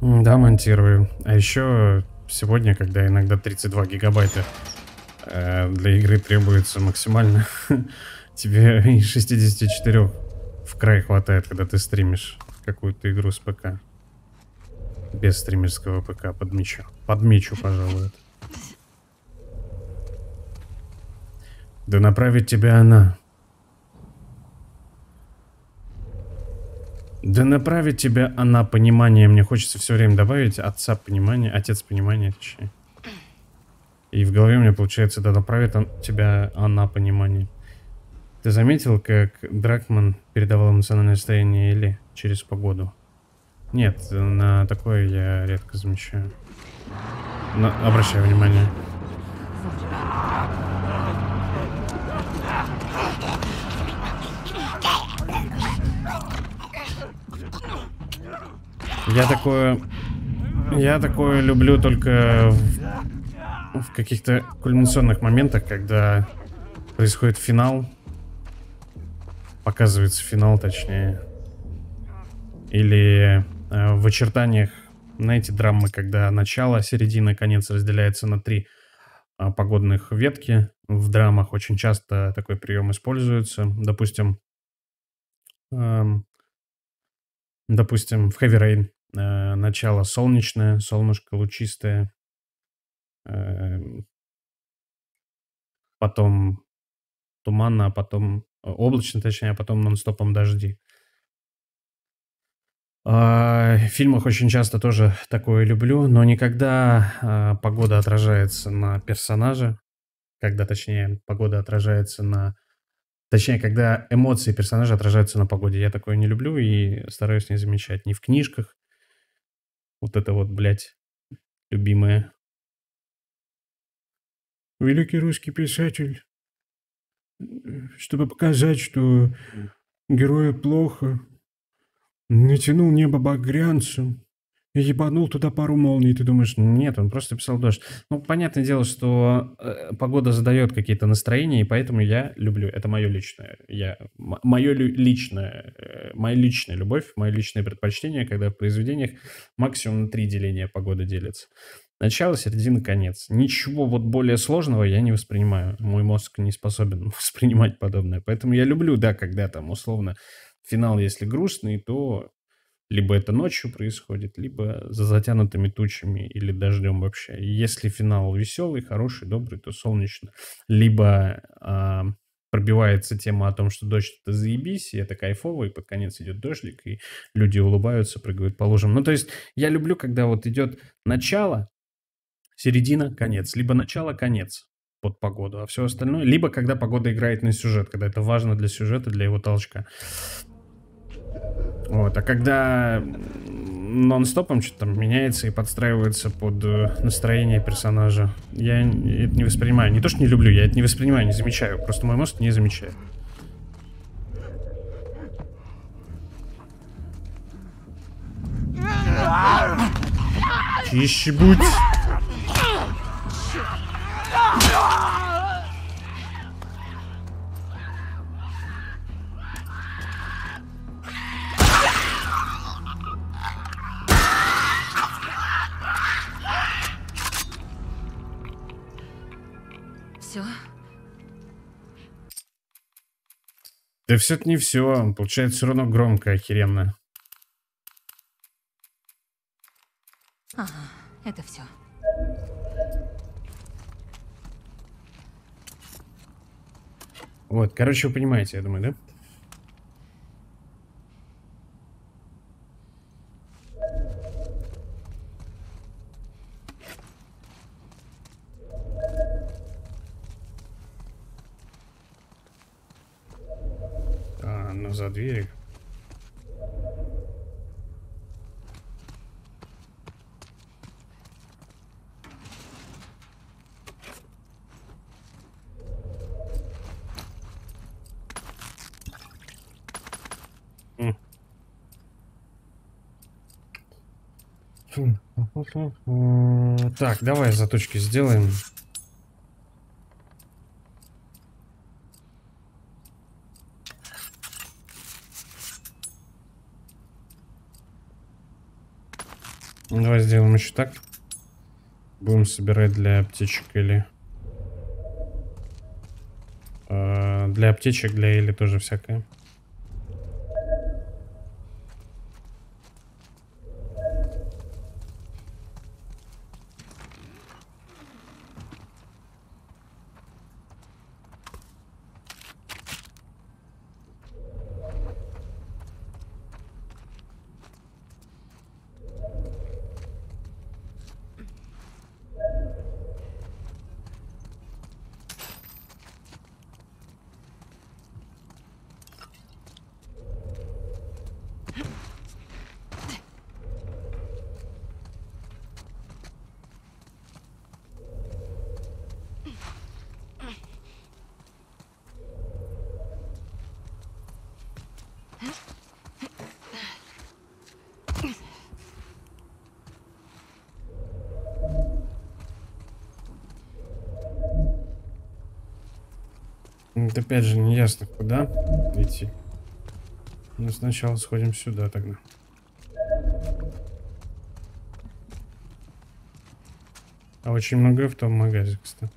Да, монтирую. А еще сегодня, когда иногда 32 гигабайта для игры требуется максимально, тебе и 64 в край хватает, когда ты стримишь какую-то игру с ПК. Без стримерского ПК, подмечу. Подмечу, пожалуй. Да направит тебя она. Да направит тебя она понимание. Мне хочется все время добавить отца понимания, отец понимания, точнее. И в голове у меня получается, да направит тебя она понимание. Ты заметил, как Дракман передавал эмоциональное состояние Эли через погоду? Нет, на такое я редко замечаю. Но обращаю внимание. Я такое люблю только в каких-то кульминационных моментах, когда происходит финал. Показывается финал, точнее. Или в очертаниях, знаете, драмы, когда начало, середина, конец разделяется на три погодных ветки. В драмах очень часто такой прием используется. Допустим, в Heavy Rain начало солнечное, солнышко лучистое. Потом туманно, а потом облачно, точнее, а потом нон-стопом дожди. В фильмах очень часто тоже такое люблю, но никогда погода отражается на персонаже, когда эмоции персонажа отражаются на погоде. Я такое не люблю и стараюсь не замечать. Ни в книжках. Вот это вот, блядь, любимое. Великий русский писатель, чтобы показать, что герою плохо, натянул небо багрянцем и ебанул туда пару молний. Ты думаешь, нет, он просто писал дождь. Ну, понятное дело, что погода задает какие-то настроения, и поэтому я люблю. Это мое личное. Моя личная любовь, мое личное предпочтение, когда в произведениях максимум на три деления погоды делятся. Начало, середина, конец. Ничего вот более сложного я не воспринимаю. Мой мозг не способен воспринимать подобное. Поэтому я люблю, да, когда там условно финал, если грустный, то либо это ночью происходит, либо за затянутыми тучами или дождем вообще. Если финал веселый, хороший, добрый, то солнечно. Либо пробивается тема о том, что дождь это заебись, и это кайфово, и под конец идет дождик, и люди улыбаются, прыгают по лужам. Ну, то есть я люблю, когда вот идет начало, середина, конец. Либо начало, конец под погоду, а все остальное. Либо когда погода играет на сюжет, когда это важно для сюжета, для его толчка. Вот, а когда нон-стопом что-то там меняется и подстраивается под настроение персонажа, я это не воспринимаю. Не то, что не люблю, я это не воспринимаю, не замечаю. Просто мой мозг не замечает. Тише будь. Да все-то не все. Получается все равно громко, охеренно. Ага, это все. Вот, короче, вы понимаете, я думаю, да? А, ну за дверью. Так, давай заточки сделаем. Давай сделаем еще так. Будем собирать для аптечек Эли. Для аптечек, для Эли тоже всякое. Опять же, не ясно, куда идти. Но сначала сходим сюда тогда. А очень много в том магазе, кстати.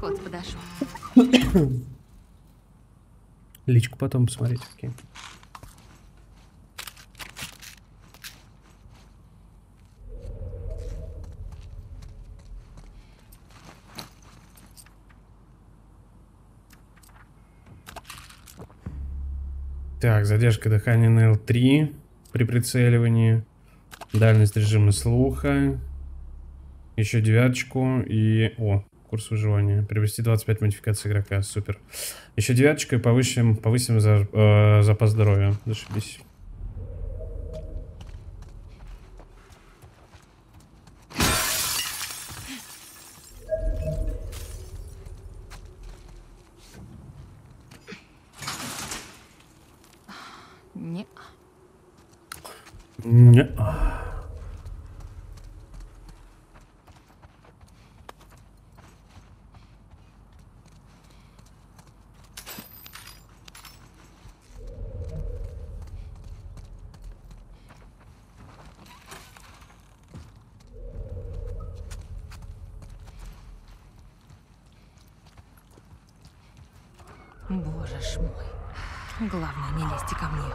Кот подошел. Личку потом посмотреть. Okay. Так, задержка дыхания на L3 при прицеливании. Дальность режима слуха. Еще девяточку и... О! Курс выживания. Приобрести 25 модификаций игрока. Супер. Еще девяточка и повысим запас здоровья. Зашибись. Боже ж мой. Главное, не лезьте ко мне.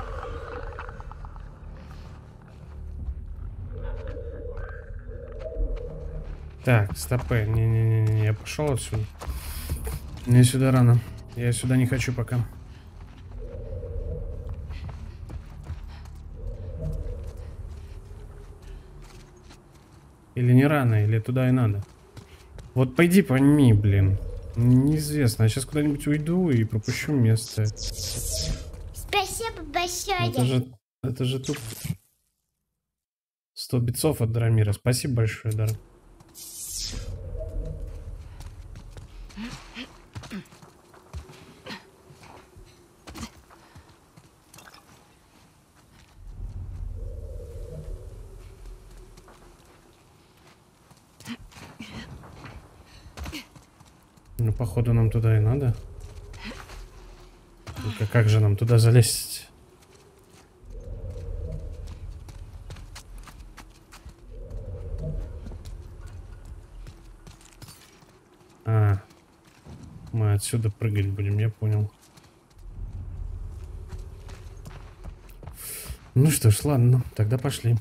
Так, стопы. Не-не-не, я пошел отсюда. Мне сюда рано. Я сюда не хочу пока. Или не рано, или туда и надо. Вот пойди пойми, блин. Неизвестно. Я сейчас куда-нибудь уйду и пропущу место. Спасибо большое. Это же тут 100 битцов от Дарамира. Спасибо большое, Дар. Ну, походу, нам туда и надо. Только как же нам туда залезть? А, мы отсюда прыгать будем, я понял. Ну что ж, ладно, тогда пошли.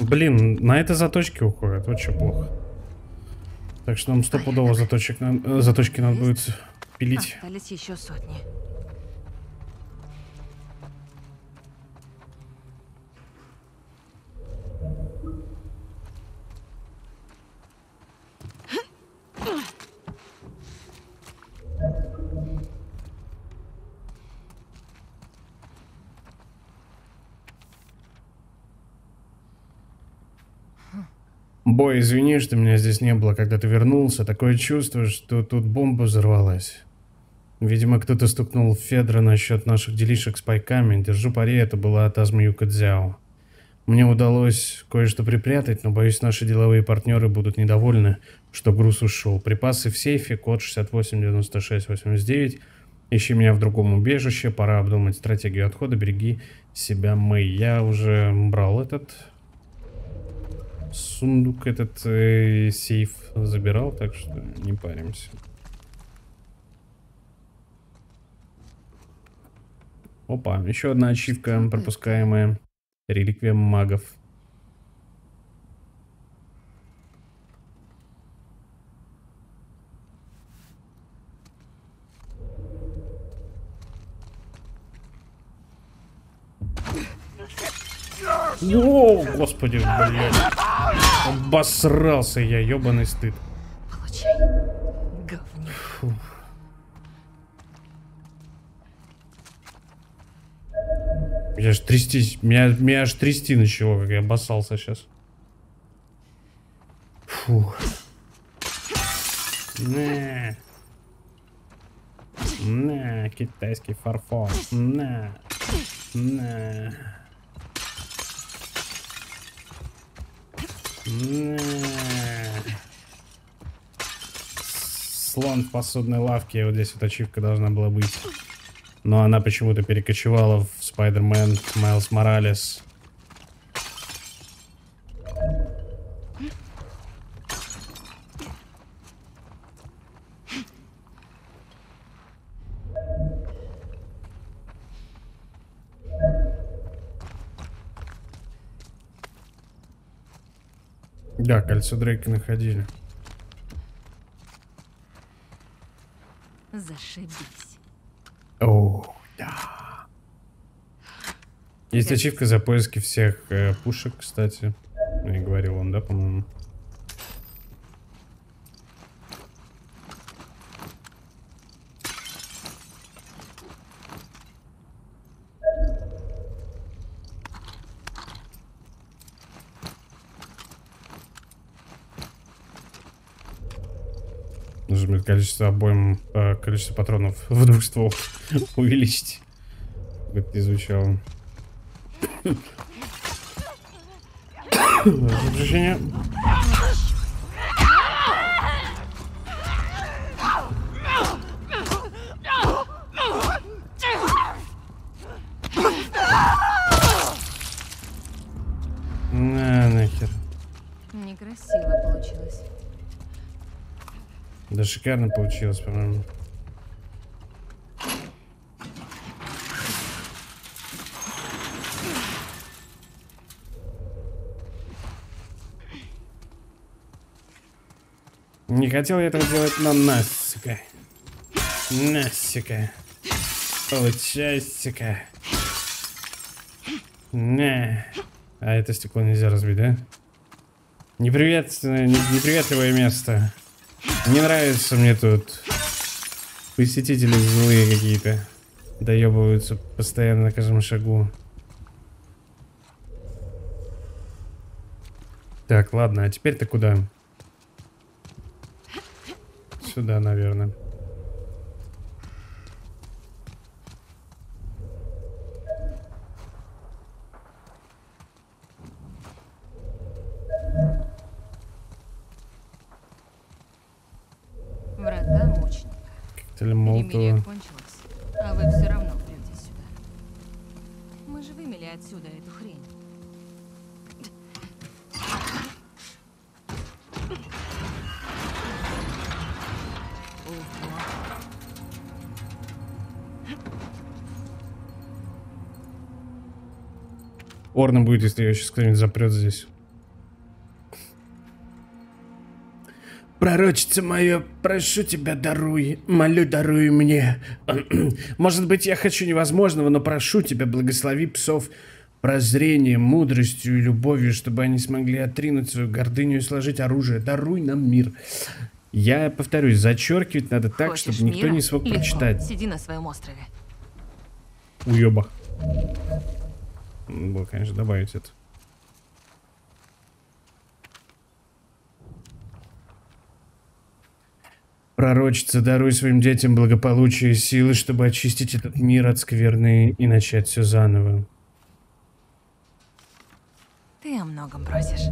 Блин, на это заточки уходят, очень плохо. Так что нам стопудово заточки надо будет пилить. Остались еще сотни. Бой, извини, что меня здесь не было, когда ты вернулся. Такое чувство, что тут бомба взорвалась. Видимо, кто-то стукнул Федра насчет наших делишек с пайками. Держу пари, это было от Азмьюк-Дзяо. Мне удалось кое-что припрятать, но, боюсь, наши деловые партнеры будут недовольны, что груз ушел. Припасы в сейфе, код 689689. Ищи меня в другом убежище, пора обдумать стратегию отхода. Береги себя, Мэй. Я уже брал этот... сундук, этот сейф забирал, так что не паримся. Опа, еще одна ачивка, пропускаемая. Реликвия магов. О, господи, блядь. Обосрался я, ебаный стыд. Получай, говнюк. Фу. Я ж трястись, меня аж трясти начало, как я обоссался сейчас. Фу. На, китайский фарфор. На. Слон в посудной лавке. Вот здесь вот ачивка должна была быть. Но она почему-то перекочевала в Спайдермен Майлз Моралес. Да, кольцо Дрейка находили. Зашибись. О, да. Есть ачивка за поиски всех пушек, кстати. Я говорил он, да, по-моему. нужно количество обоим, количество патронов в двух стволах увеличить. Как это звучало. Разрешение. На, нахер. Некрасиво получилось. Да шикарно получилось, по-моему. Не хотел я этого делать, но на, сука. На, сука. Получай, сука. На. А это стекло нельзя разбить, да? Неприветливое место. Не нравится мне тут. Посетители злые какие-то. Доебываются постоянно на каждом шагу. Так, ладно, а теперь-то куда? Сюда, наверное. Перемирие кончилось, а вы все равно придете сюда. Мы же вымели отсюда эту хрень. Орно будет, если ее сейчас кто-нибудь запрет здесь. Пророчица моя, прошу тебя, даруй, молю, даруй мне. Может быть, я хочу невозможного, но прошу тебя, благослови псов прозрением, мудростью и любовью, чтобы они смогли отринуть свою гордыню и сложить оружие. Даруй нам мир. Я повторюсь, зачеркивать надо так, хочешь чтобы никто мира? Не смог легко. Прочитать. Сиди на своем острове. Уёба. Надо было, конечно, добавить это. Пророчица, даруй своим детям благополучие и силы, чтобы очистить этот мир от скверны и начать все заново. Ты о многом просишь.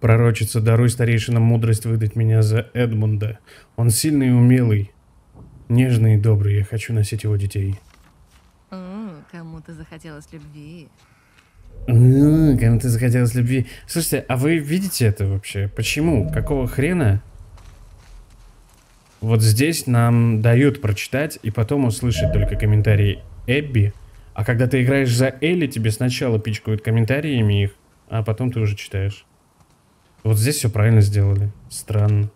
Пророчица, даруй старейшинам мудрость выдать меня за Эдмунда. Он сильный и умелый, нежный и добрый. Я хочу носить его детей. Кому-то захотелось любви. Кому-то захотелось любви. Слушайте, а вы видите это вообще? Почему? Какого хрена? Вот здесь нам дают прочитать и потом услышать только комментарии Эбби. А когда ты играешь за Эли, тебе сначала пичкают комментариями их, а потом ты уже читаешь. Вот здесь все правильно сделали. Странно.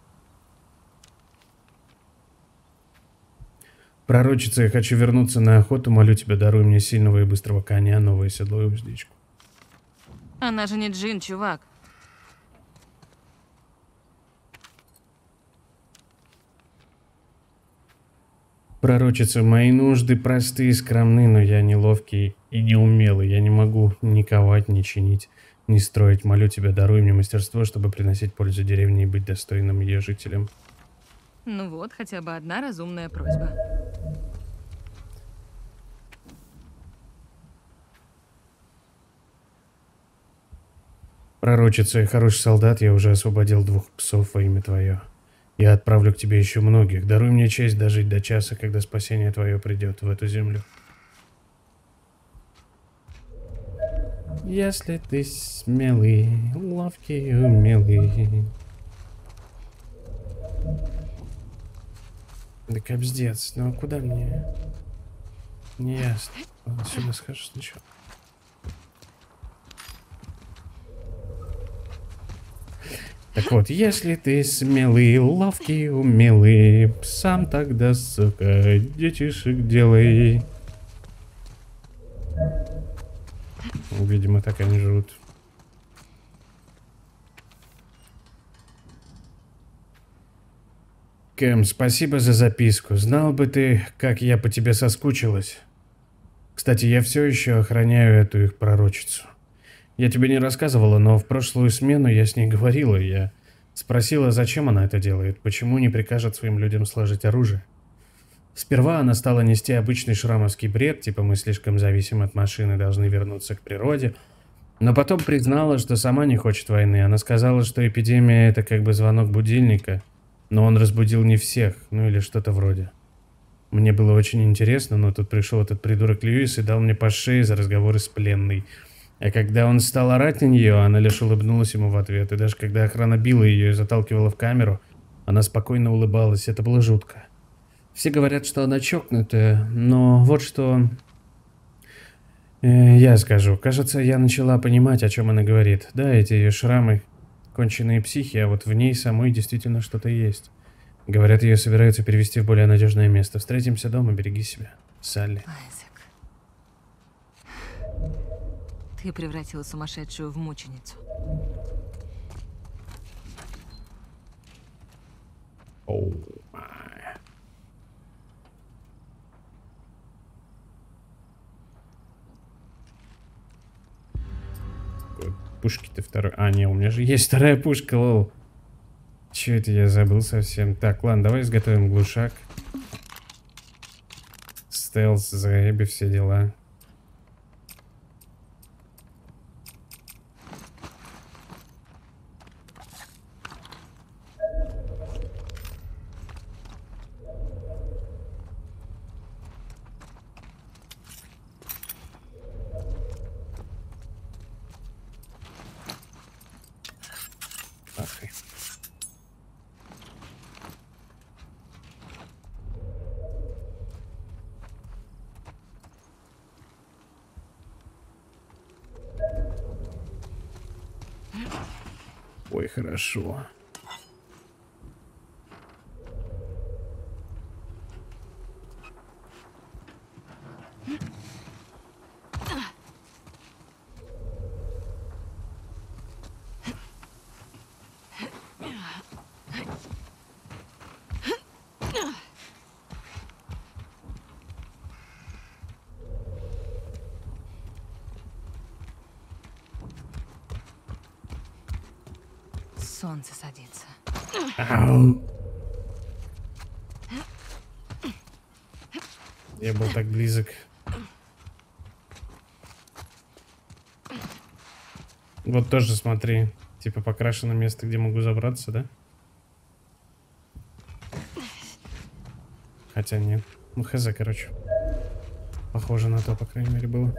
Пророчица, я хочу вернуться на охоту. Молю тебя, даруй мне сильного и быстрого коня, новое седло и уздечку. Она же не джин, чувак. Пророчица, мои нужды простые и скромны, но я неловкий и неумелый. Я не могу ни ковать, ни чинить, ни строить. Молю тебя, даруй мне мастерство, чтобы приносить пользу деревне и быть достойным ее жителям. Ну вот, хотя бы одна разумная просьба. Пророчица и хороший солдат, я уже освободил двух псов во имя твое. Я отправлю к тебе еще многих. Даруй мне честь дожить до часа, когда спасение твое придет в эту землю. Если ты смелый, ловкий и умелый. Да капздец, ну а куда мне? Не ясно. Ладно, сюда схожу сначала. Так вот, если ты смелый, ловкий, умелый, сам тогда, сука, детишек делай. Видимо, так они живут. Кэм, спасибо за записку. Знал бы ты, как я по тебе соскучилась. Кстати, я все еще охраняю эту их пророчицу. Я тебе не рассказывала, но в прошлую смену я с ней говорила. Я спросила, зачем она это делает, почему не прикажет своим людям сложить оружие. Сперва она стала нести обычный шрамовский бред, типа мы слишком зависим от машины, должны вернуться к природе. Но потом признала, что сама не хочет войны. Она сказала, что эпидемия — это как бы звонок будильника, но он разбудил не всех, ну или что-то вроде. Мне было очень интересно, но тут пришел этот придурок Льюис и дал мне по шее за разговоры с пленной. А когда он стал орать на нее, она лишь улыбнулась ему в ответ. И даже когда охрана била ее и заталкивала в камеру, она спокойно улыбалась. Это было жутко. Все говорят, что она чокнутая, но вот что я скажу. Кажется, я начала понимать, о чем она говорит. Да, эти ее шрамы, конченые психи, а вот в ней самой действительно что-то есть. Говорят, ее собираются перевести в более надежное место. Встретимся дома, береги себя. Салли. Айзек, ты превратила сумасшедшую в мученицу. Oh. Пушки-то второй. А, не, у меня же есть вторая пушка, лол. Че это я забыл совсем? Так, ладно, давай изготовим глушак. Стелс, за Эбби, все дела. Ой, хорошо. Солнце садится. Ау. Я был так близок. Вот тоже смотри. Типа покрашено место, где могу забраться, да? Хотя нет. Ну хз, короче. Похоже на то, по крайней мере, было.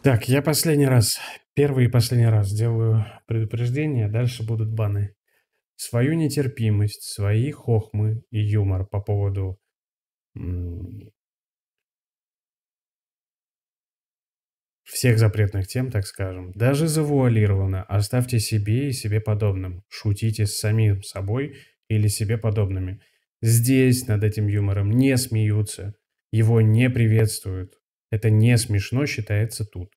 Так, я последний раз, первый и последний раз делаю предупреждение, дальше будут баны. Свою нетерпимость, свои хохмы и юмор по поводу всех запретных тем, так скажем, даже завуалированно, оставьте себе и себе подобным. Шутите с самим собой или себе подобными. Здесь над этим юмором не смеются, его не приветствуют. Это не смешно считается тут.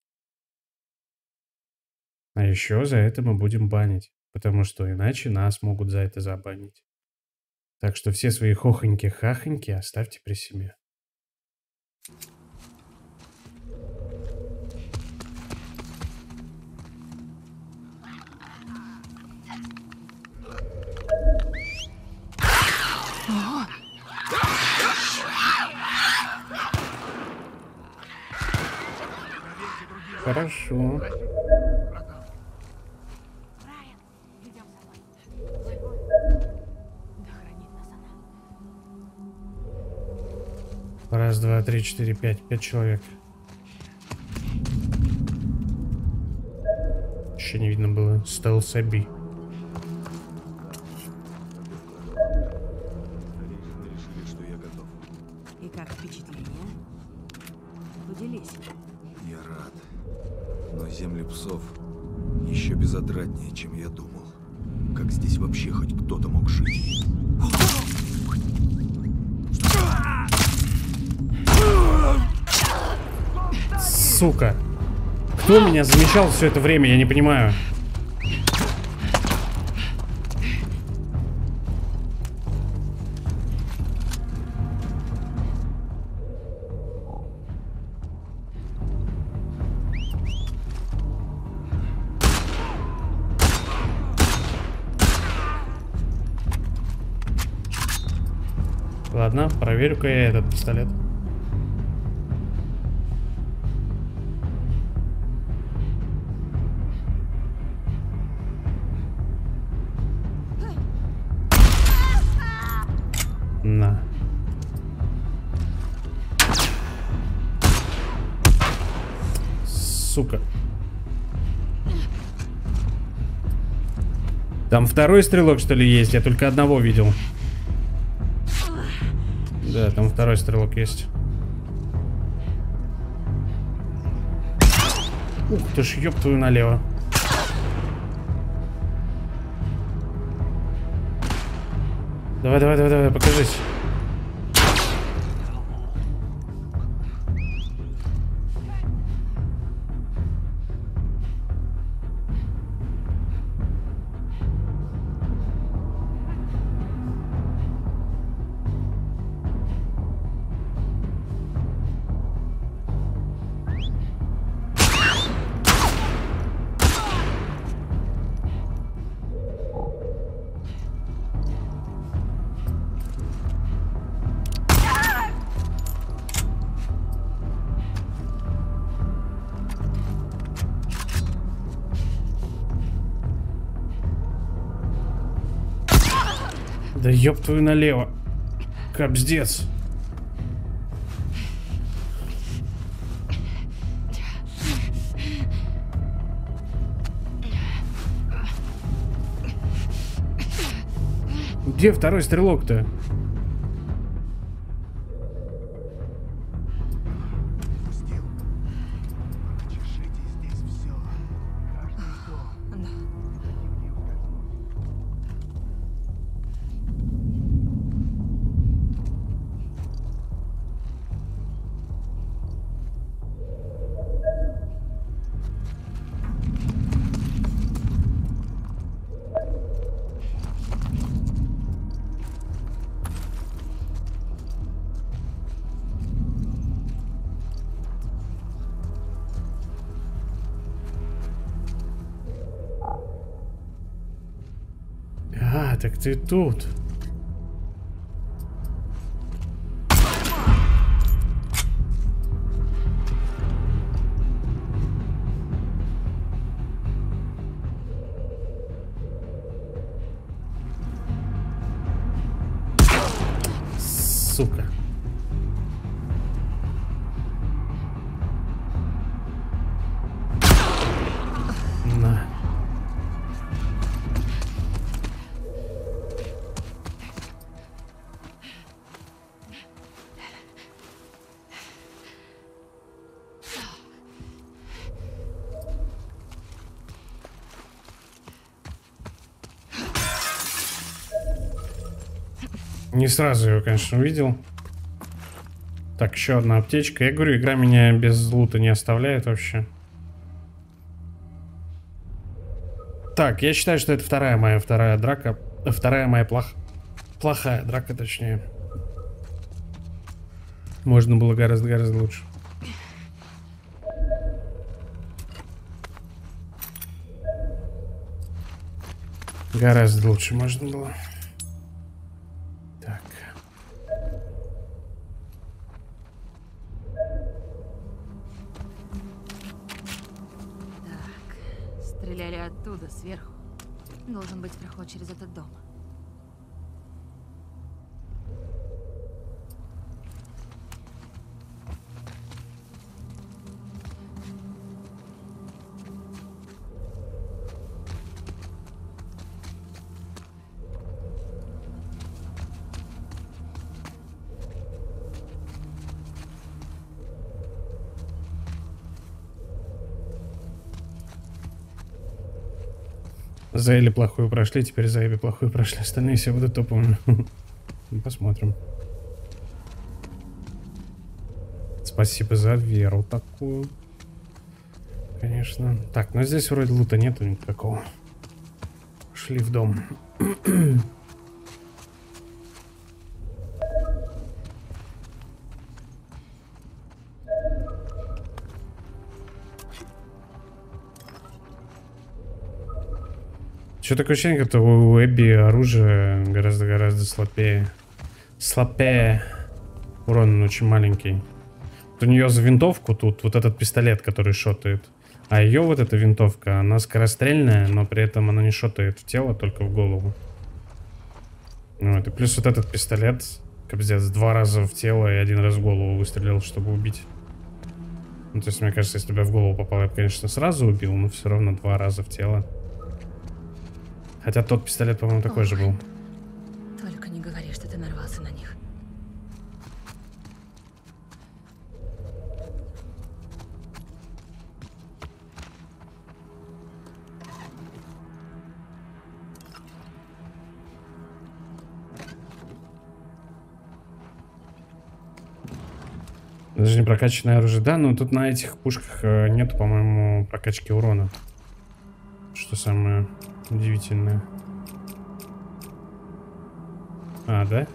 А еще за это мы будем банить, потому что иначе нас могут за это забанить. Так что все свои хохоньки-хахоньки оставьте при себе. Хорошо. Раз, два, три, четыре, пять. Пять человек. Еще не видно было. Стелс Эбби. И как впечатление? Поделись. Я рад. Но земли псов еще безотраднее, чем я думал. Как здесь вообще хоть кто-то мог жить? Сука! Кто меня замечал все это время, я не понимаю. Ладно, проверю-ка я этот пистолет. На. Сука. Там второй стрелок, что ли, есть? Я только одного видел. Да, там второй стрелок есть. Ух ты ж, ёб твою налево. Давай, давай, давай, давай, покажись. Да ёб твою налево. Капздец. Где второй стрелок-то? Так ты тут. Сука. Не сразу его, конечно, увидел. Так, еще одна аптечка. Я говорю, игра меня без лута не оставляет вообще. Так, я считаю, что это вторая моя драка. Вторая моя плохая драка, точнее. Можно было гораздо лучше. Гораздо лучше можно было. Сверху. Должен быть проход через этот дом. За Эли плохую прошли, теперь за Эбби плохую прошли. Остальные все будут топовыми. Посмотрим. Спасибо за веру такую. конечно. Так, но здесь вроде лута нету никакого. Шли в дом. Что такое ощущение, как то у Эбби оружие гораздо слабее. Урон очень маленький. Вот у нее за винтовку тут вот этот пистолет, который шотает. А ее вот эта винтовка, она скорострельная, но при этом она не шотает в тело, только в голову. Вот. И плюс вот этот пистолет, капздец, 2 раза в тело и 1 раз в голову выстрелил, чтобы убить. Ну, то есть, мне кажется, если тебя в голову попало, я бы, конечно, сразу убил, но все равно 2 раза в тело. Хотя тот пистолет, по-моему, такой же был. Только не говори, что ты нарвался на них. Даже не прокачанное оружие. Да, но тут на этих пушках нет, по-моему, прокачки урона. Что самое... удивительное. А, да?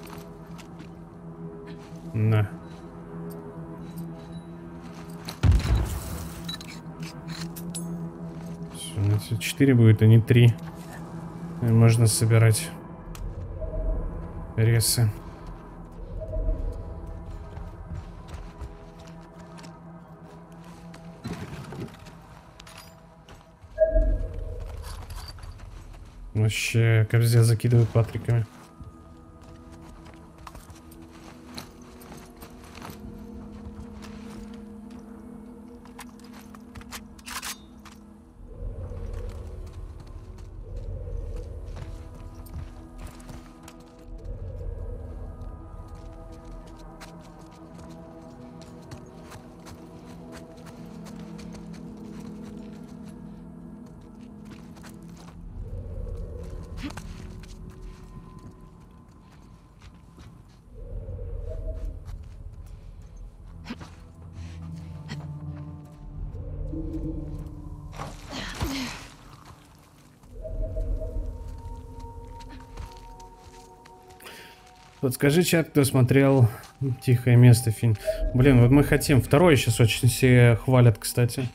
На. Все, у нас 4 будет, а не 3. И можно собирать ресы. Вообще, кобзя закидывают патриками. Подскажи, чат, кто смотрел «Тихое место» фильм. Блин, вот мы хотим. Второй сейчас очень все хвалят, кстати.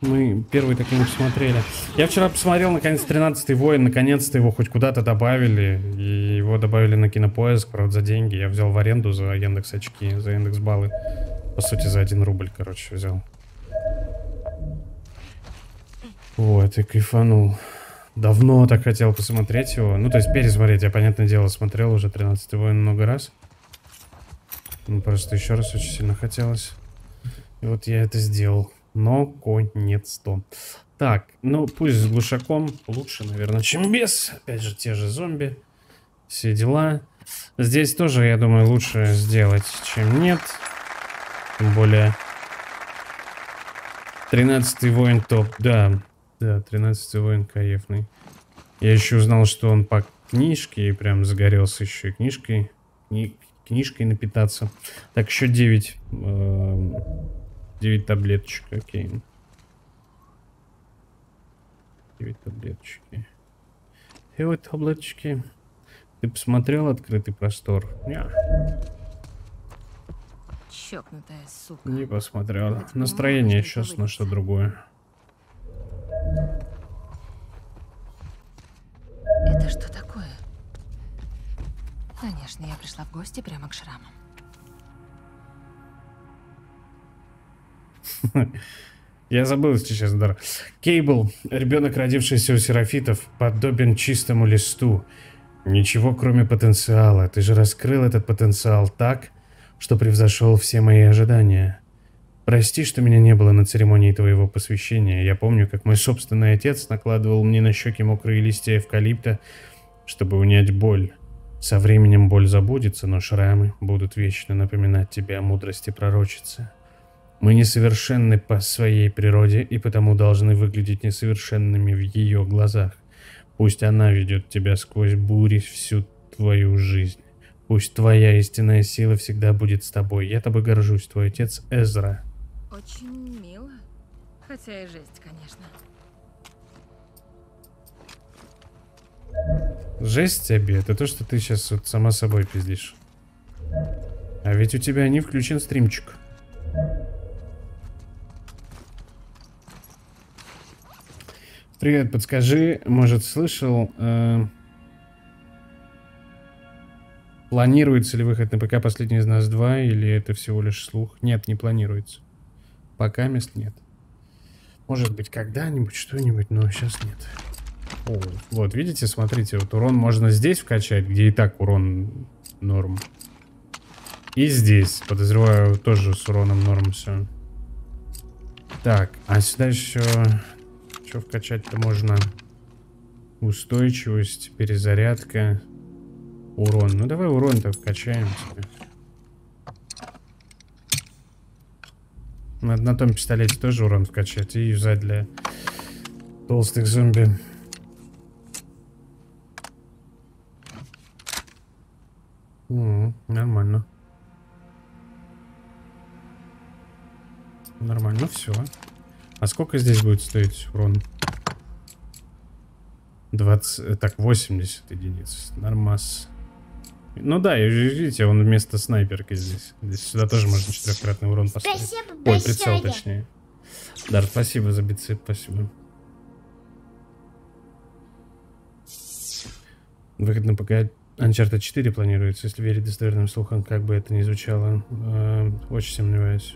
Мы первый так и не смотрели. Я вчера посмотрел, наконец, 13-й воин. Наконец-то его хоть куда-то добавили. И его добавили на Кинопоиск, правда, за деньги. Я взял в аренду за Яндекс очки, за Яндекс баллы. По сути, за 1 рубль, короче, взял. Вот, и кайфанул. Давно так хотел посмотреть его. Ну, то есть пересмотреть. Я, понятное дело, смотрел уже 13-й воин много раз. Ну, просто еще раз очень сильно хотелось. И вот я это сделал. Но конец-то. Так, ну, пусть с глушаком лучше, наверное, чем без. Опять же, те же зомби. Все дела. Здесь тоже, я думаю, лучше сделать, чем нет. Тем более 13-й воин топ, да. Да, 13-й воин каефный. Я еще узнал, что он по книжке и прям загорелся еще и книжкой. Книжкой напитаться. Так, еще 9 таблеточек, окей. 9 таблеточки. И вот таблеточки. Ты посмотрел «Открытый простор»? Нет. Чокнутая сука. Не посмотрел. Настроение сейчас на что другое. Это что такое? Конечно, я пришла в гости прямо к шрамам. Я забыл сейчас, да. Кейбл, ребенок, родившийся у серафитов, подобен чистому листу. Ничего, кроме потенциала. Ты же раскрыл этот потенциал так, что превзошел все мои ожидания. Прости, что меня не было на церемонии твоего посвящения. Я помню, как мой собственный отец накладывал мне на щеки мокрые листья эвкалипта, чтобы унять боль. Со временем боль забудется, но шрамы будут вечно напоминать тебе о мудрости пророчицы. Мы несовершенны по своей природе и потому должны выглядеть несовершенными в ее глазах. Пусть она ведет тебя сквозь бури всю твою жизнь. Пусть твоя истинная сила всегда будет с тобой. Я тобой горжусь, твой отец Эзра. Очень мило. Хотя и жесть, конечно. Жесть, Эбби, это то, что ты сейчас вот сама собой пиздишь. А ведь у тебя не включен стримчик. Привет, подскажи, может, слышал, планируется ли выход на ПК «Последний из нас 2» или это всего лишь слух? Нет, не планируется. Пока мест нет. Может быть, когда-нибудь что-нибудь, но сейчас нет. О, вот, видите, смотрите, вот урон можно здесь вкачать, где и так урон норм. И здесь, подозреваю, тоже с уроном норм все. Так, а сюда еще... Что вкачать-то можно? Устойчивость, перезарядка, урон. Ну давай урон-то вкачаем. Надо на том пистолете тоже урон вкачать и юзать для толстых зомби. Нормально. Нормально, все. А сколько здесь будет стоить урон? 20, так, 80 единиц. Нормас. Ну да, видите, он вместо снайперки здесь. Здесь сюда тоже можно четырехкратный урон поставить. Спасибо, ой, большое. Прицел точнее. Дар, спасибо за бицы, спасибо. Выход на ПК Uncharted 4 планируется, если верить достоверным слухам, как бы это ни звучало. Очень сомневаюсь.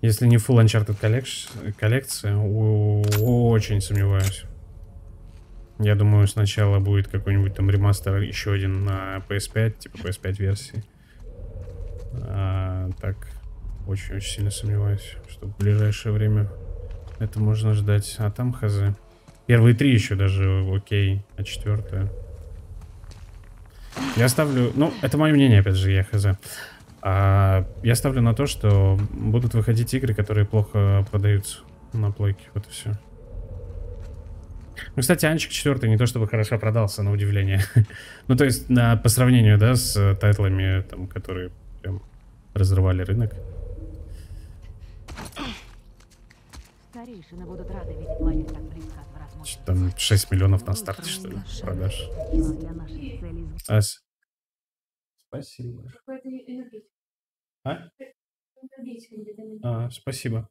Если не Full Uncharted коллекция, очень сомневаюсь. Я думаю, сначала будет какой-нибудь там ремастер, еще один на PS5, типа PS5 версии. А так, очень-очень сильно сомневаюсь, что в ближайшее время это можно ждать. А там хз. Первые три еще даже окей, а четвертая... Я ставлю... Ну, это мое мнение, опять же, я хз. Я ставлю на то, что будут выходить игры, которые плохо продаются на плойке. Вот и все. Ну, кстати, Анчик 4 не то чтобы хорошо продался, на удивление. Ну, то есть, по сравнению, да, с тайтлами, там, которые прям разрывали рынок. Там 6 миллионов на старте, что ли, продаж. Ась. Спасибо. А? Спасибо.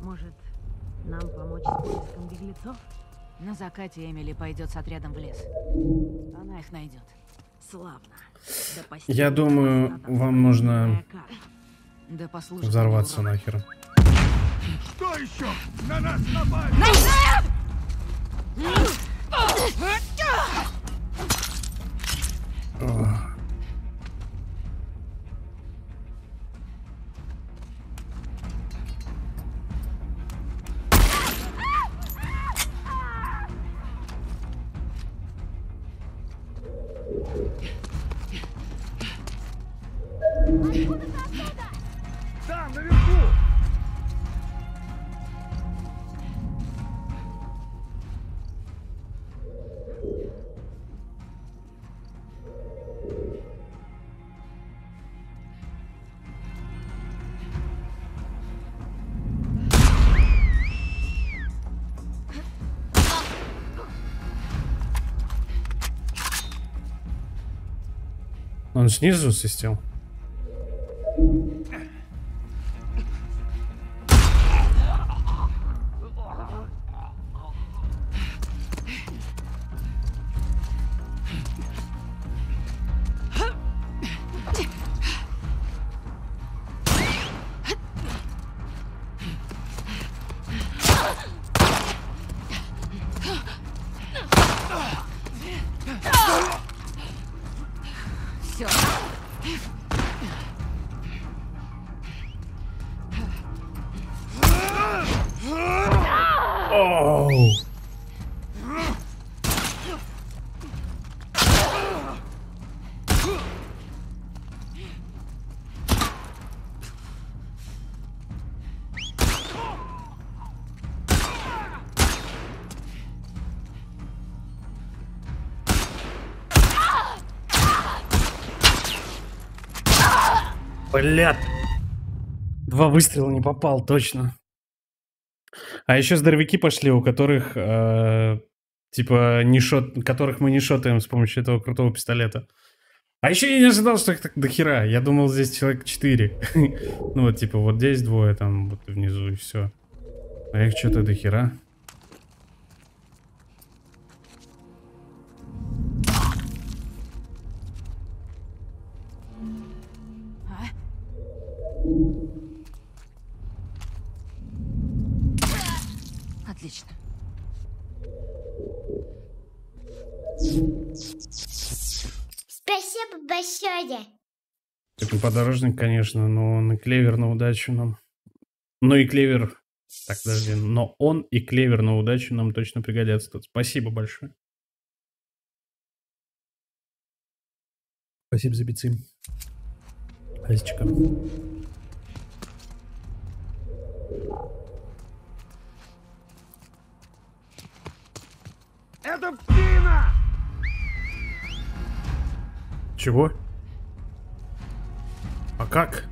Может, нам помочь с поиском беглецов? На закате Эмили пойдет с отрядом в лес. Она их найдет. Славно. Я думаю, вам нужно взорваться нахер. Что еще? На нас напали! Там, наверху! Он снизу свистел. Блядь. 2 выстрела не попал, точно. А еще здоровяки пошли, у которых... типа, не шот, которых мы не шотаем с помощью этого крутого пистолета. А еще я не ожидал, что их так дохера. Я думал, здесь человек 4. Ну вот, типа, вот здесь 2, там, вот внизу, и все. А их что-то дохера. Отлично. Спасибо большое. Такой подорожник, конечно, но он и клевер на удачу нам. Ну и клевер. Так, подожди. Но он и клевер на удачу нам точно пригодятся тут. Спасибо большое. Спасибо за бицы. Алисочка. Это птина! Чего? А как?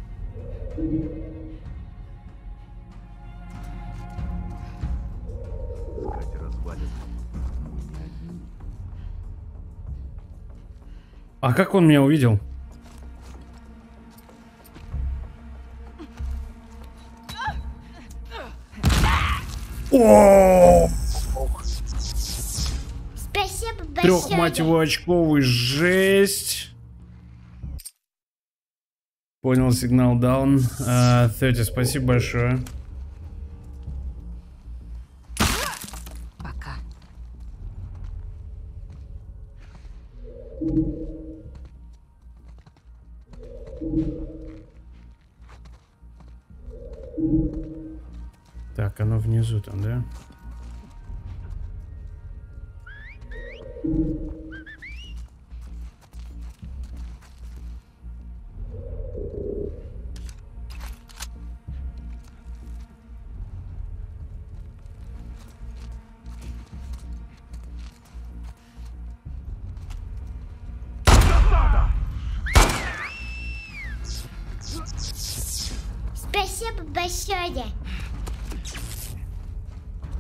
А как он меня увидел? О! Спасибо большое. 3, мать его, очковый, жесть. Понял, сигнал даун. 30, спасибо большое. Пока. Так, оно внизу там, да?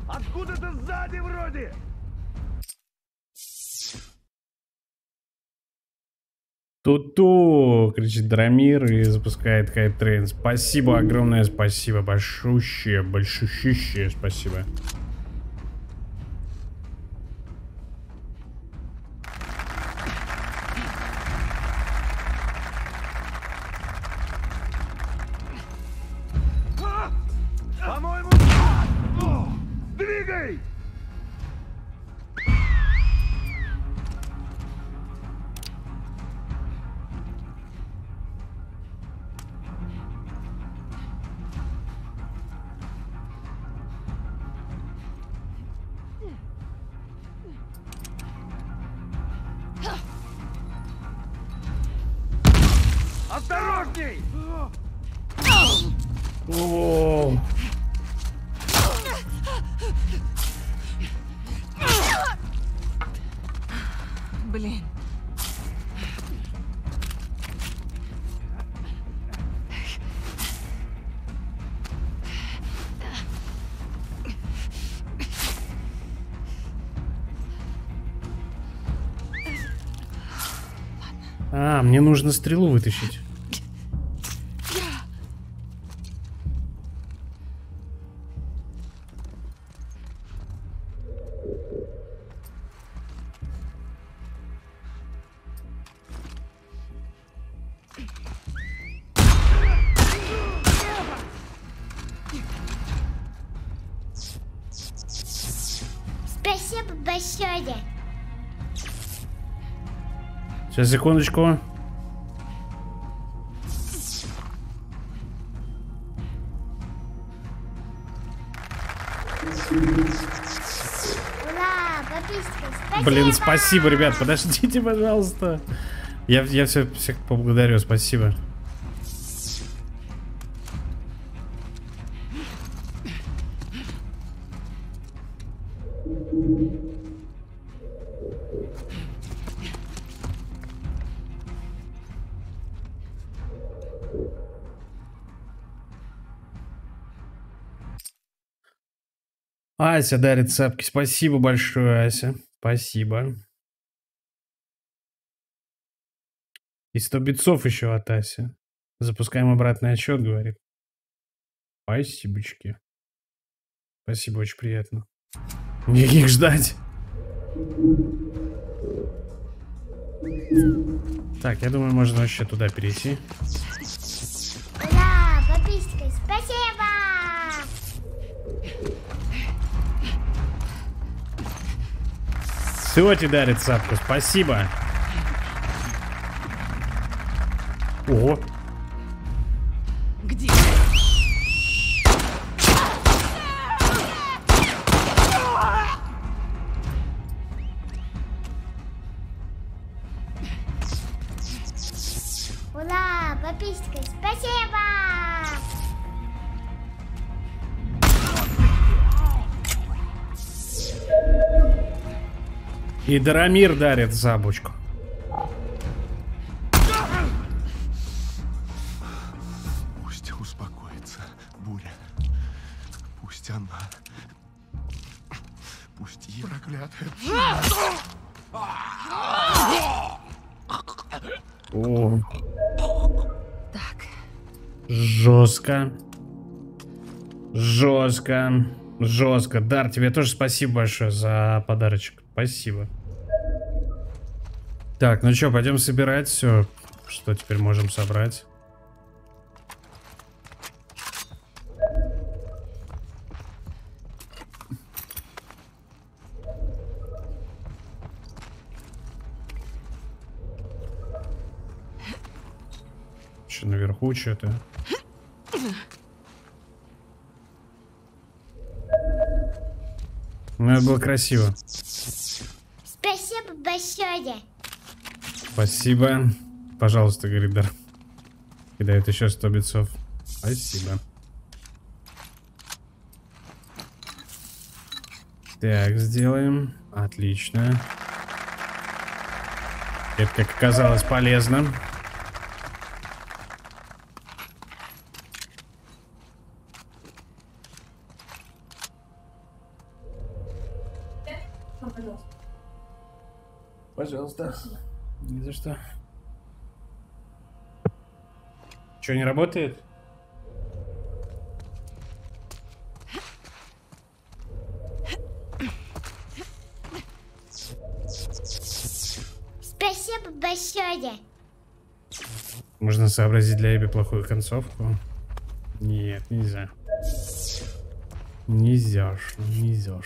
Откуда-то сзади вроде. Ту-ту, кричит Драмир и запускает хайп-трейн. Спасибо огромное, спасибо большущее, большущее спасибо. Мне нужно стрелу вытащить. Спасибо большое. Сейчас, секундочку. Блин, спасибо, ребят, подождите, пожалуйста. Я всех поблагодарю, спасибо. Ася дарит цапки. Спасибо большое, Ася. Спасибо. И 100 битцов еще от Аси. Запускаем обратный отсчет, говорит. Спасибочки. Спасибо, очень приятно. Никаких ждать. Так, я думаю, можно вообще туда перейти. Ура, подписчикам спасибо! Тёте дарит сапку, спасибо. Ого. Где? Ура, подписчика, спасибо! И Дарамир дарит забочку. Пусть успокоится буря. Пусть она. Пусть ей... проклятая. О. Так. Жестко. Жестко. Жестко. Дар, тебе тоже спасибо большое за подарочек. Спасибо. Так, ну что, пойдем собирать все, что теперь можем собрать. Еще наверху что-то. Ну, это было красиво. Спасибо большое. Спасибо. Пожалуйста, говорит Дар. Кидает еще 100 битцов. Спасибо. Так, сделаем. Отлично. Это, как оказалось, полезно. Пожалуйста. Ни за что. Что, не работает? Спасибо большое. Можно сообразить для Эбби плохую концовку? Нет, нельзя. Нельзя, нельзя.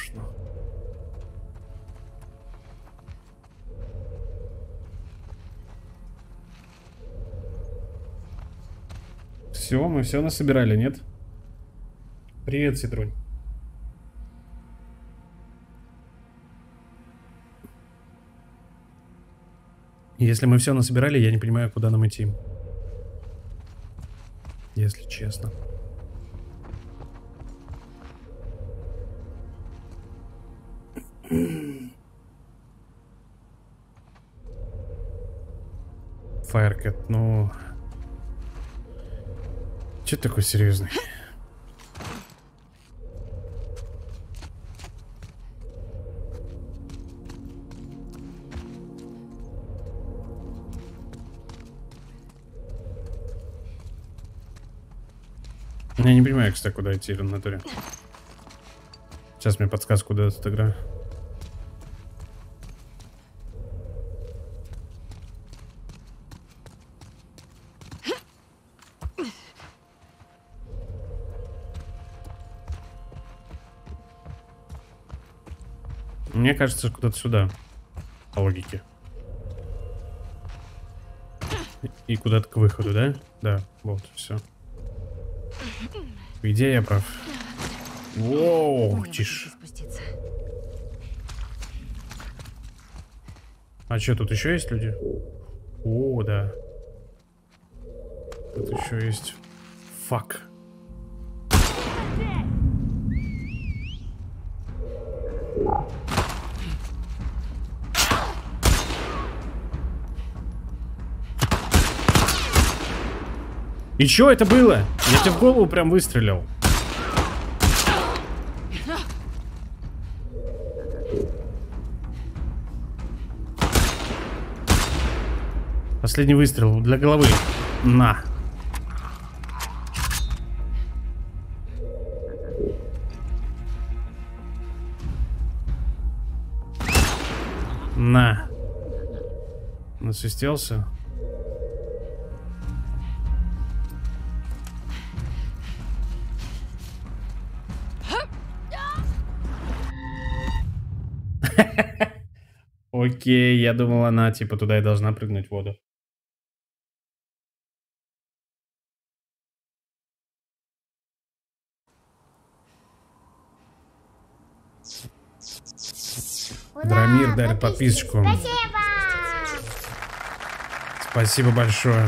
Все, мы все насобирали, нет? Привет, Ситрунь. Если мы все насобирали, я не понимаю, куда нам идти. Если честно. Файркет, ну... Че такой серьезный? Я не понимаю, кстати, куда идти в натуре. Сейчас мне подсказку даст игра. Мне кажется, куда-то сюда. По логике. И куда-то к выходу, да? Да, вот, все. Где я прав? Воу, тише. А что, тут еще есть люди? О, да. Тут еще есть. Фак. И чё это было? Я тебе в голову прям выстрелил. Последний выстрел для головы. На. На. Насвистелся. Окей, я думал, она типа туда и должна прыгнуть в воду. Драмир дарит подписочку. Спасибо! Спасибо большое.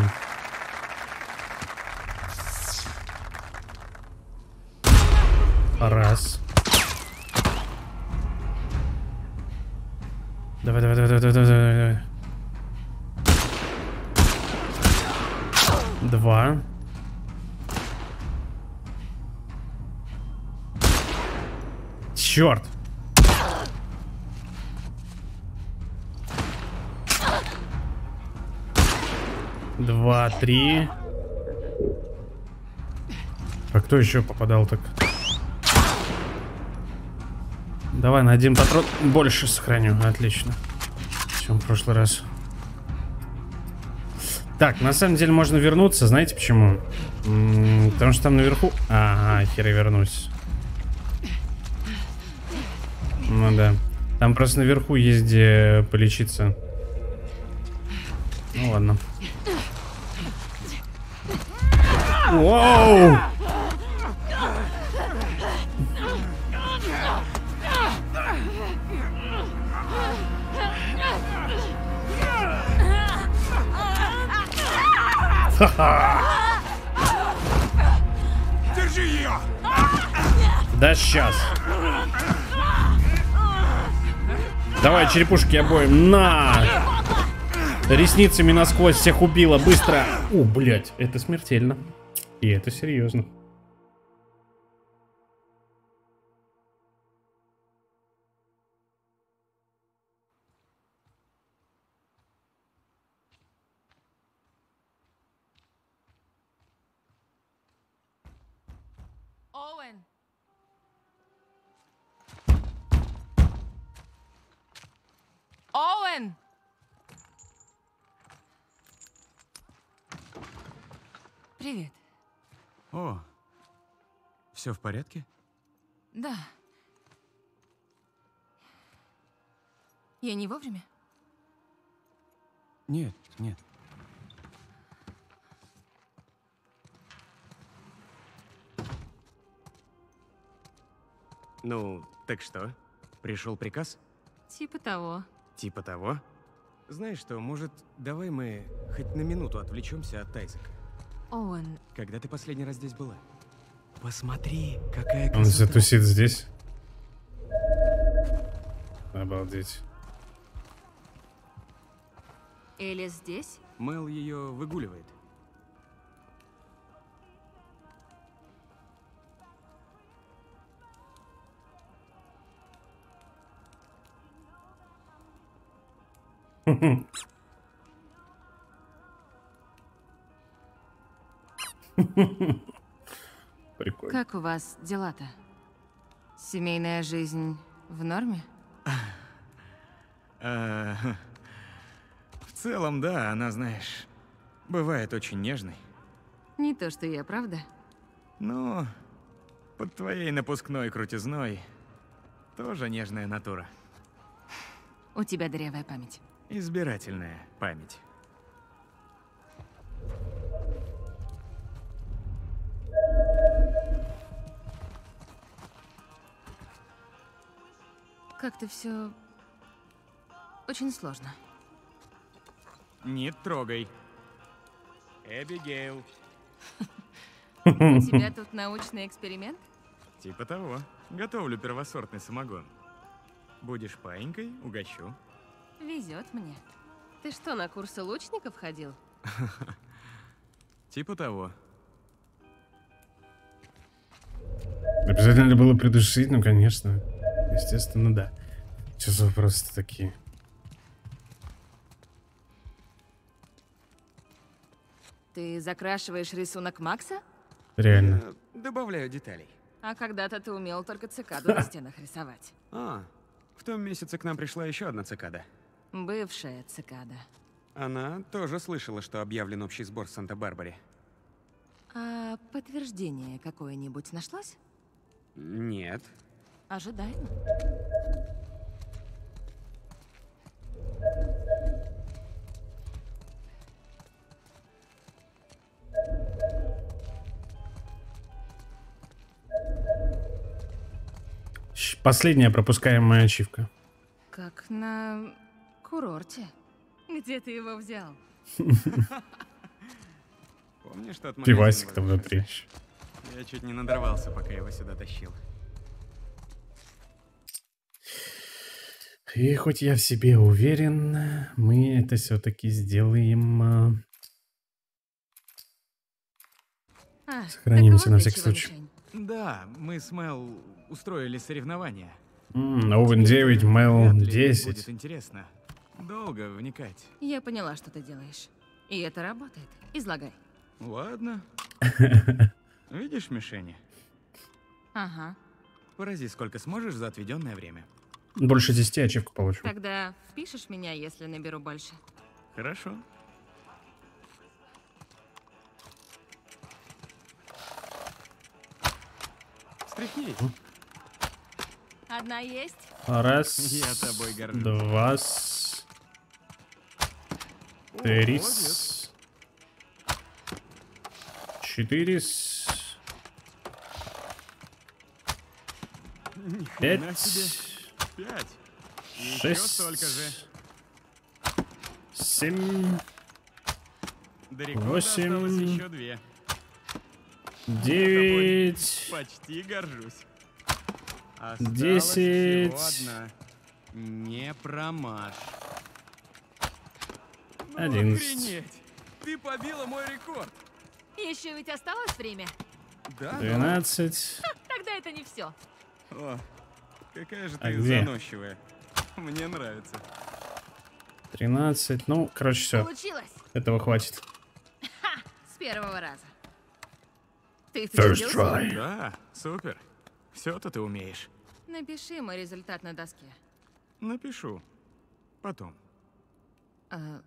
Раз. Давай, давай, давай, давай, давай, давай. Два. Черт. Два, три. А кто еще попадал так? Давай на один патрон больше сохраню. Отлично. Чем в прошлый раз. Так, на самом деле можно вернуться. Знаете почему? Потому что там наверху... Ага, хер я вернусь. Ну да. Там просто наверху есть где полечиться. Ну ладно. Воу! Ха-ха! Держи ее! Да сейчас! Давай, черепушки обоим! На! Ресницами насквозь всех убила! Быстро! О, блядь, это смертельно. И это серьезно. Оуэн. Оуэн. Привет. О, все в порядке? Да. Я не вовремя? Нет, нет. Ну, так что? Пришел приказ? Типа того. Типа того? Знаешь что, может, давай мы хоть на минуту отвлечемся от Айзека? Оуэн. Когда ты последний раз здесь была? Посмотри, какая красота. Он затусит здесь. Обалдеть. Эли здесь? Мэл ее выгуливает. Прикольно. Как у вас дела-то? Семейная жизнь в норме? В целом, да, она, знаешь, бывает очень нежной. Не то, что я, правда? Ну, под твоей напускной крутизной тоже нежная натура. У тебя дырявая память. Избирательная память. Как-то все очень сложно. Не трогай. Эбигейл. У тебя тут научный эксперимент? Типа того. Готовлю первосортный самогон. Будешь паинькой, угощу. Везет мне. Ты что, на курсы лучников ходил? Типа того. Обязательно ли было предупредить? Ну, конечно. Естественно, да. Что за вопросы такие? Ты закрашиваешь рисунок Макса? Реально. Добавляю деталей. А когда-то ты умел только цикаду на стенах рисовать. А, в том месяце к нам пришла еще одна цикада. Бывшая цикада. Она тоже слышала, что объявлен общий сбор в Санта-Барбаре. А подтверждение какое-нибудь нашлось? Нет. Ожидаемо. Последняя пропускаемая ачивка. Как на курорте. Где ты его взял? Пивасик там внутри. Я чуть не надорвался, пока его сюда тащил. И хоть я в себе уверен, мы это все-таки сделаем. Сохранимся на всякий случай. Да, мы с Мэл устроили соревнования. Оуэн 9, Мэл 10. Будет интересно. Долго вникать. Я поняла, что ты делаешь. И это работает. Излагай. Ладно. Видишь мишени? Ага. Порази, сколько сможешь за отведенное время. Больше 10 ачивку получу. Тогда впишешь меня, если наберу больше. Хорошо. Встряхни. Одна есть. Раз. Я тобой горжусь. Два. Три. Четыре. Пять. Шесть. Семь. Восемь. Девять. Почти горжусь. 10. Не промажь. 11. Ты побила мой рекорд. Еще ведь осталось время. 12. Тогда это не все. Какая же ты заносчивая. Мне нравится. 13. Ну, короче, все. Получилось. Этого хватит. Ха, с первого раза. Ты First try. Да, супер. Все-то ты умеешь. Напиши мой результат на доске. Напишу. Потом. А...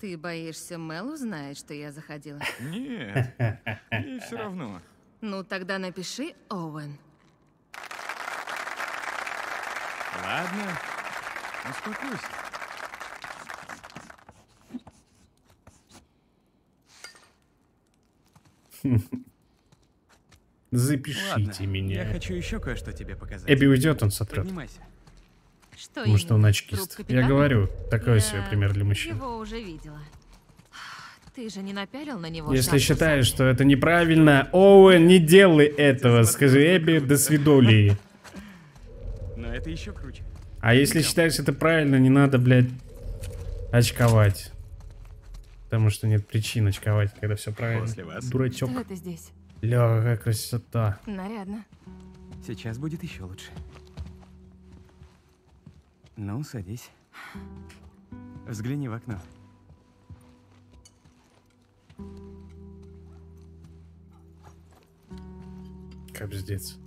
Ты боишься, Мэл узнает, что я заходила? Нет. И все равно. Ну, тогда напиши Оуэн. Ладно, успокойся. Запишите ладно, меня. Я хочу еще кое-что тебе показать. Эбби уйдет, он сотрет. Поднимайся. Что потому что он очкист. Я говорю, такой себе пример для мужчин. Его уже видела. Ты же не напялил на него. Если считаешь, что это неправильно, Оуэн, не делай этого. Скажи Эбби, до свидули. Но это еще круче. А если считаешь это правильно, не надо, блядь, очковать. Потому что нет причин очковать, когда все правильно. После вас. Дурачок. Что это здесь? Легкая красота. Нарядно. Сейчас будет еще лучше. Ну, садись. Взгляни в окно. Капздец.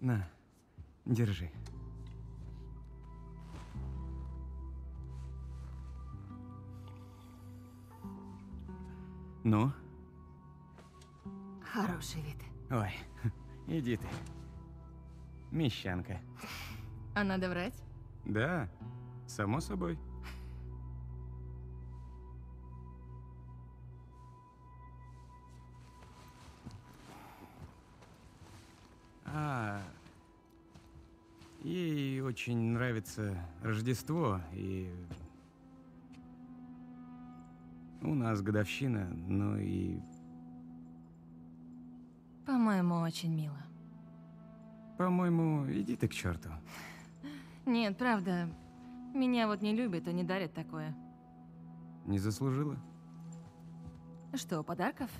На, держи. Ну? Хороший вид. Ой, иди ты. Мещанка. А надо врать? Да, само собой. Ей очень нравится Рождество, и у нас годовщина, ну и... По-моему, очень мило. По-моему, иди ты к черту. Нет, правда, меня вот не любят и не дарят такое. Не заслужила? Что, подарков?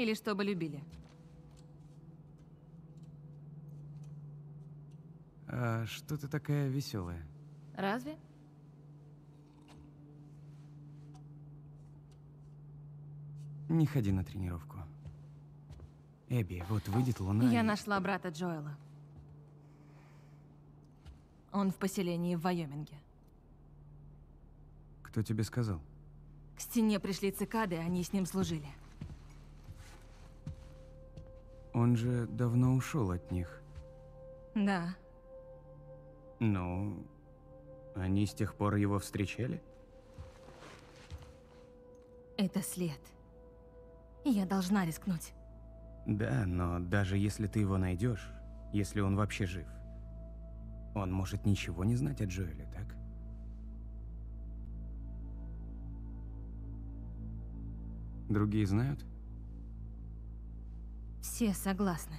Или чтобы любили. А что ты такая веселая? Разве? Не ходи на тренировку. Эбби, вот выйдет луна. Я нашла брата Джоэла. Он в поселении в Вайоминге. Кто тебе сказал? К стене пришли цикады, они с ним служили. Он же давно ушел от них. Да. Ну, они с тех пор его встречали? Это след. Я должна рискнуть. Да, но даже если ты его найдешь, если он вообще жив, он может ничего не знать о Джоэле, так? Другие знают? Все согласны.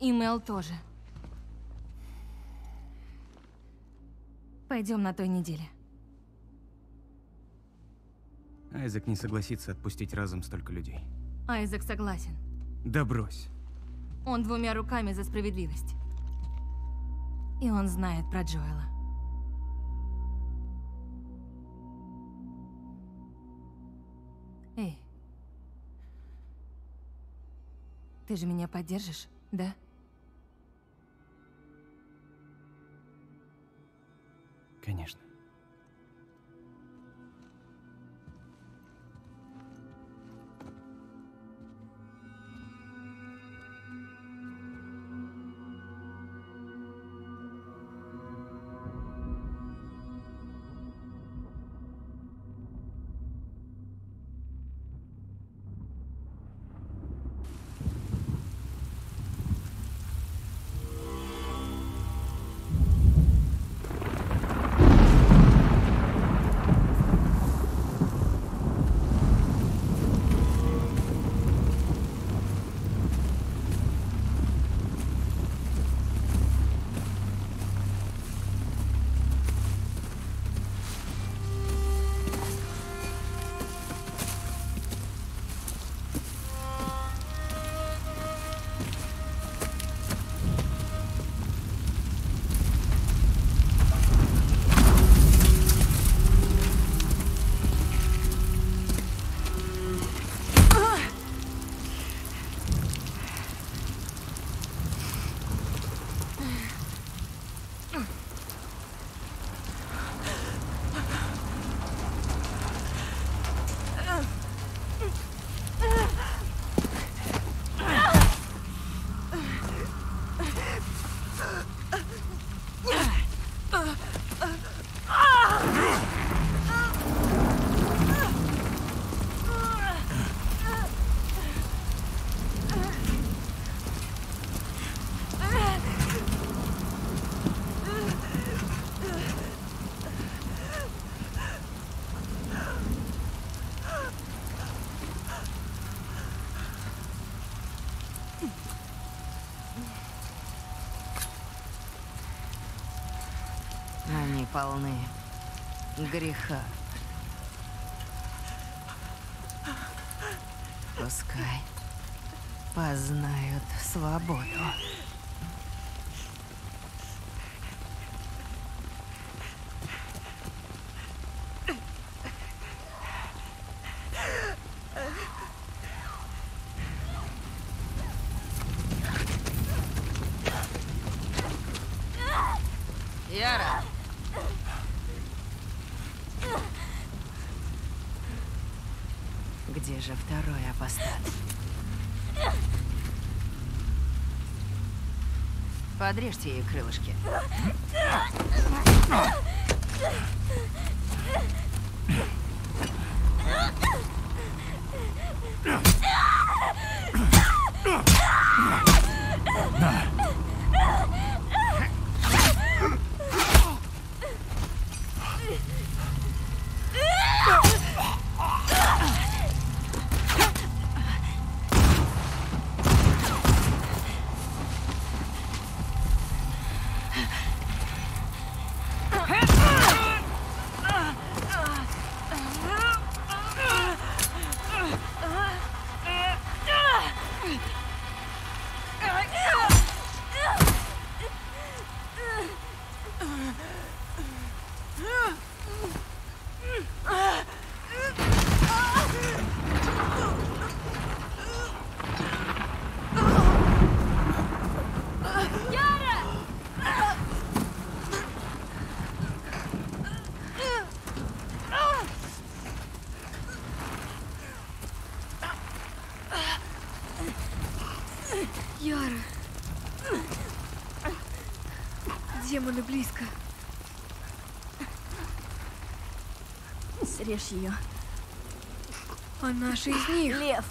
И Мэл тоже. Пойдем на той неделе. Айзек не согласится отпустить разом столько людей. Айзек согласен. Да брось. Он двумя руками за справедливость. И он знает про Джоэла. Эй. Ты же меня поддержишь, да? Конечно. Полны греха. Пускай познают свободу. Подрежьте ей крылышки. Яра. Демоны близко. Срежь ее. Она же из них. Лев.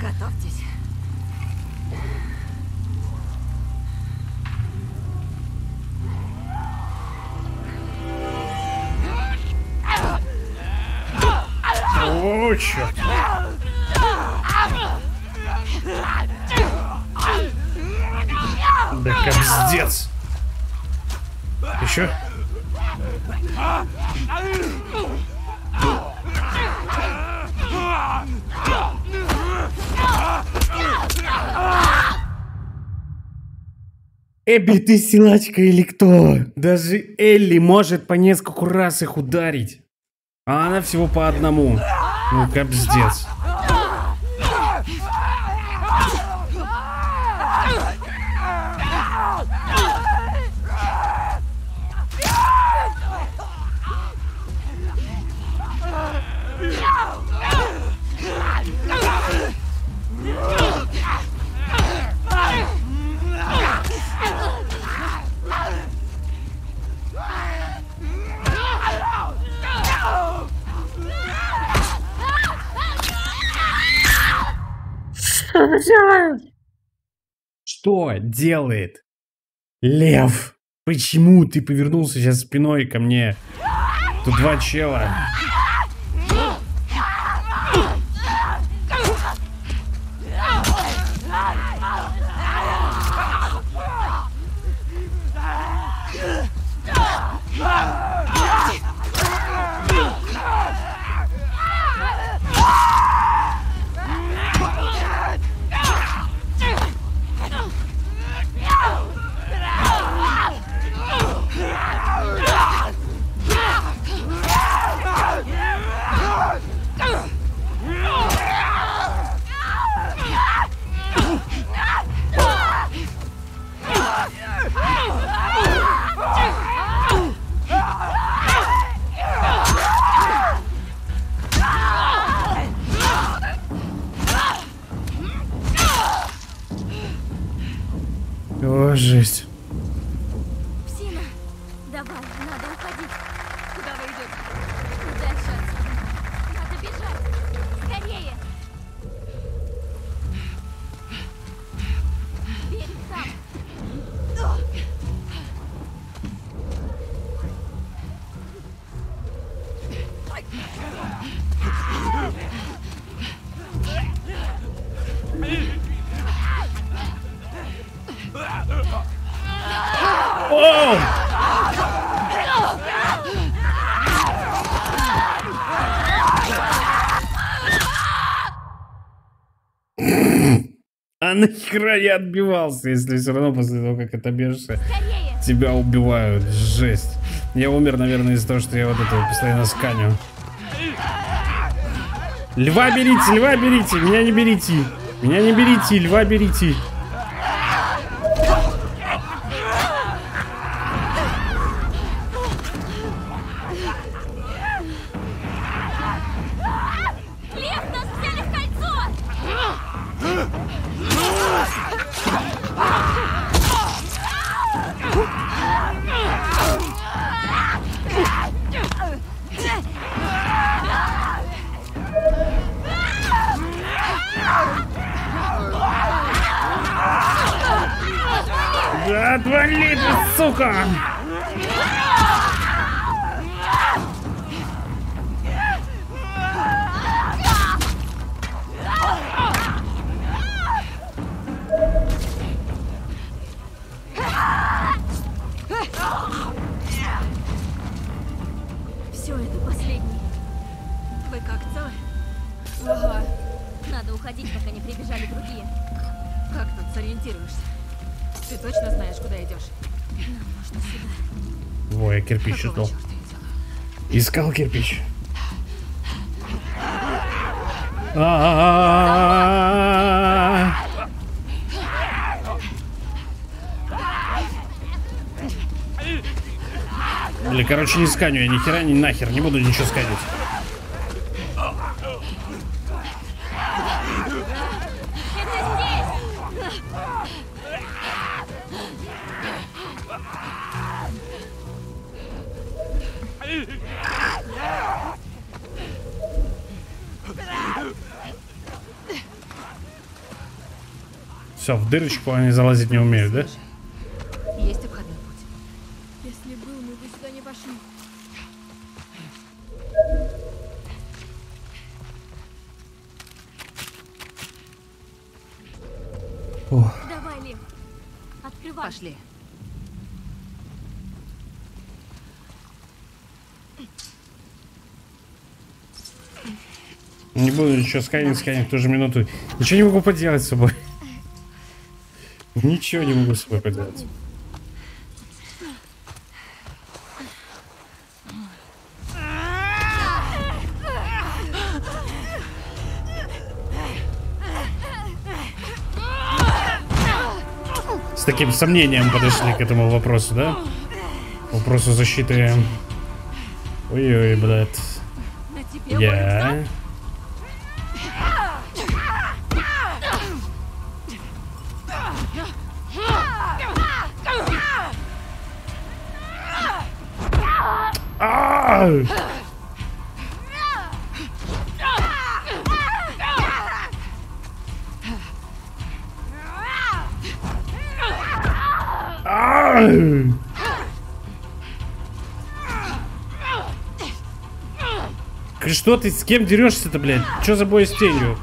Готовьтесь. О, черт. Да как пиздец. Еще? Эбби, ты силачка или кто? Даже Элли может по нескольку раз их ударить. А она всего по одному. Ну, как пиздец. Что делает лев? Почему ты повернулся сейчас спиной ко мне? Тут два чела. Жесть. Псина, давай, надо уходить. Куда вы идете? Дальше отсюда. Надо бежать. Скорее. Берег там. Оу! А нахера я отбивался, если все равно после того, как отобьешься, тебя убивают. Жесть. Я умер, наверное, из-за того, что я вот этого постоянно сканю. Льва берите, меня не берите. Меня не берите, льва берите. Отвали, сука! тут сориентируешься? Ты точно знаешь, куда идешь? Ой, я кирпич искал. Искал кирпич. Блин, короче, не сканю я ни хера, ни нахер. Не буду ничего сканить. Все, в дырочку они залазить не умеют, да? Есть обходной путь. Если был, мы бы сюда не пошли. Ох. Давай, Лим. Открывай. Пошли. Не буду ничего сканить в ту же минуту. Ничего не могу поделать с собой. Ничего не могу с собой поделать. С таким сомнением подошли к этому вопросу, да? Вопросу защиты. Ой-ой, блядь. Я... Что ты, с кем дерешься-то, блядь? Что за бой с тенью?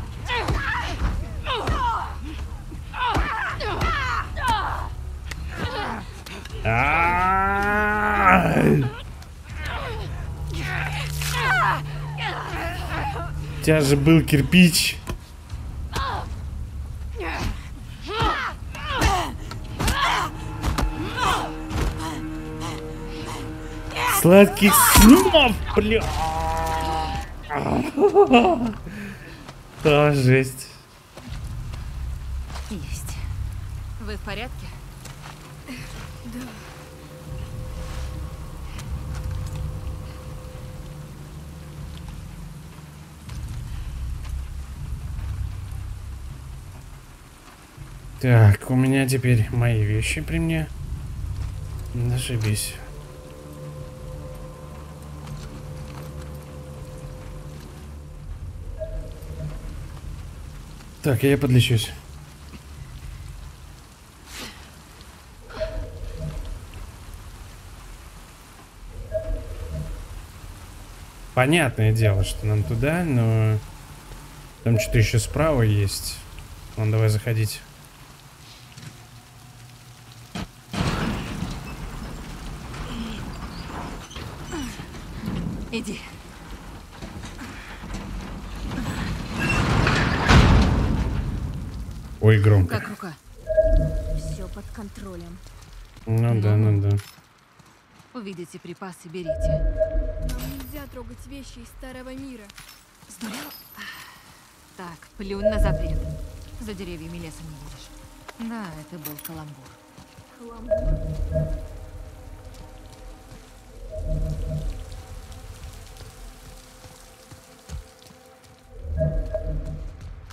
У тебя же был кирпич. Сладких снов, блядь. Да, жесть. Есть. Вы в порядке? Да. Так, у меня теперь мои вещи при мне. Зашибись. Так, я подлечусь. Понятное дело, что нам туда, но... Там что-то еще справа есть. Ладно, давай заходить. Иди. Ой, громко. Как рука? Все под контролем. Ну да, ну да. Увидите припасы, берите. Нам нельзя трогать вещи из старого мира. Сдурел? Так, плюнь назад вперед. За деревьями леса не видишь. Да, это был каламбур. Каламбур.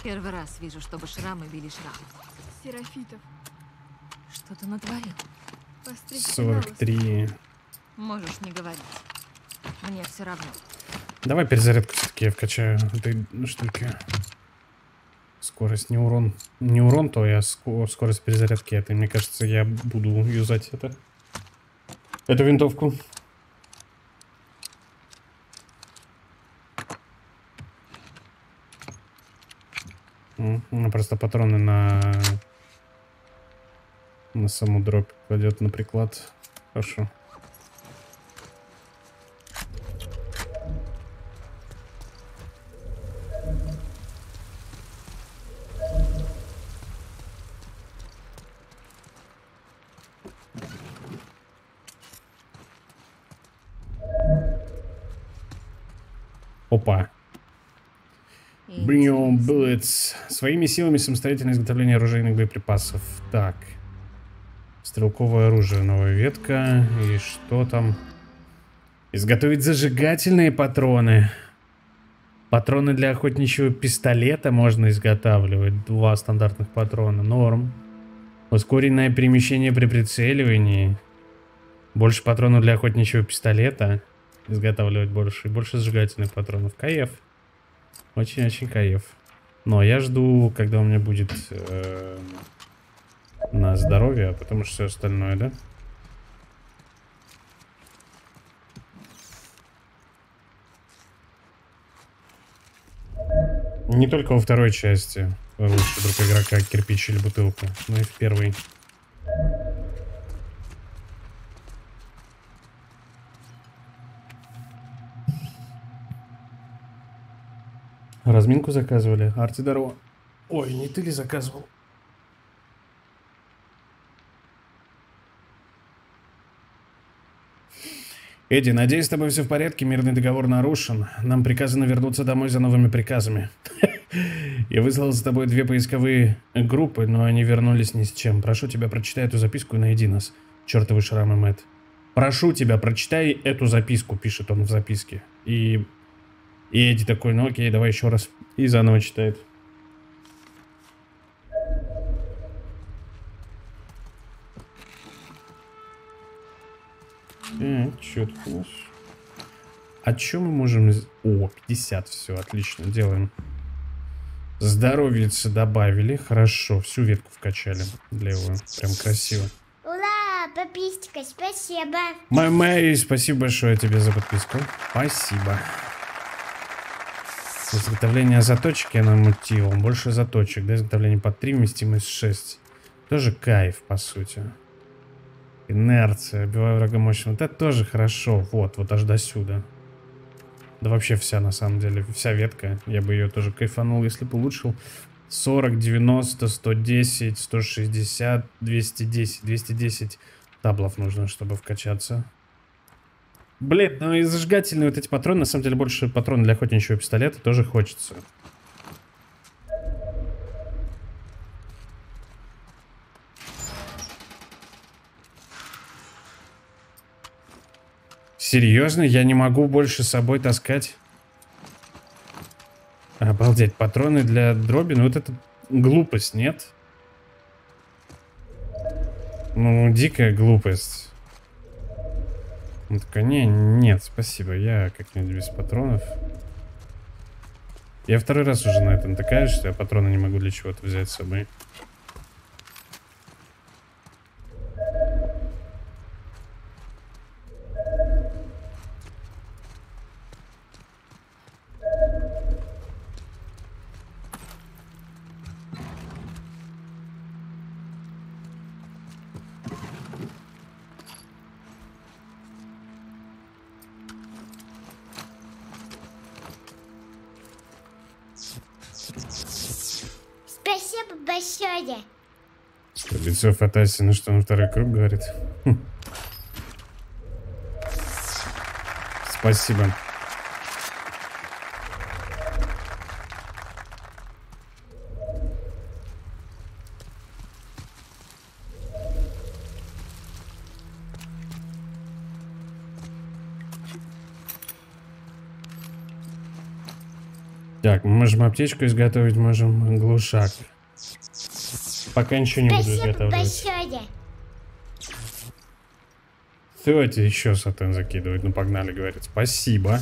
Первый раз вижу, чтобы шрамы били шрам. Серафитов. Что ты натворил? 43. Можешь не говорить. Мне все равно. Давай перезарядку все-таки я вкачаю. Этой штуки. Скорость, не урон. Не урон, то я скорость перезарядки. Это, мне кажется, я буду юзать это. Эту винтовку. Просто патроны на саму дробь кладет на приклад. Хорошо. Опа. Bring your bullets. Своими силами самостоятельное изготовление оружейных боеприпасов. Так. Стрелковое оружие, новая ветка. И что там? Изготовить зажигательные патроны. Патроны для охотничьего пистолета можно изготавливать. 2 стандартных патрона. Норм. Ускоренное перемещение при прицеливании. Больше патронов для охотничьего пистолета. Изготавливать больше. И больше зажигательных патронов. Кайф. Очень-очень кайф. Но я жду, когда у меня будет на здоровье, а потом уж все остальное, да? Не только во второй части лучше друг игрока кирпич или бутылку, но и в первой. Разминку заказывали? Арти, здорово. Ой, не ты ли заказывал? Эди, надеюсь, с тобой все в порядке, мирный договор нарушен. Нам приказано вернуться домой за новыми приказами. Я выслал за тобой 2 поисковые группы, но они вернулись ни с чем. Прошу тебя, прочитай эту записку и найди нас. Чертовы шрамы, Мэтт. Прошу тебя, прочитай эту записку, пишет он в записке. И Эди такой, ну окей, давай еще раз. И заново читает. Чё тут у нас? А чё мы можем... О, 50, все, отлично, делаем. Здоровьица добавили, хорошо, всю ветку вкачали для его, прям красиво. Ура, подписчика, спасибо. Мэй, спасибо большое тебе за подписку. Спасибо. Изготовление заточки я намутил, больше заточек, да, изготовление под 3, вместимость 6. Тоже кайф, по сути. Инерция, убиваю врага мощно. Вот это тоже хорошо. Вот аж до сюда. Да вообще вся, на самом деле. Вся ветка. Я бы ее тоже кайфанул, если бы улучшил. 40, 90, 110, 160, 210. 210 таблов нужно, чтобы вкачаться. Блин, ну и зажигательные вот эти патроны. На самом деле больше патрон для охотничьего пистолета тоже хочется. Серьезно, я не могу больше с собой таскать. Обалдеть, патроны для дроби, ну вот это глупость, нет? Ну, дикая глупость. Он такой, не, нет, спасибо, я как-нибудь без патронов. Я второй раз уже на это натыкаюсь, что я патроны не могу для чего-то взять с собой. Лицо Фатасина, что на второй круг говорит. Спасибо. Так, мы можем аптечку изготовить, можем глушак. Пока ничего не буду изготавливать. Давайте еще сатэн закидывать. Ну погнали, говорит. Спасибо.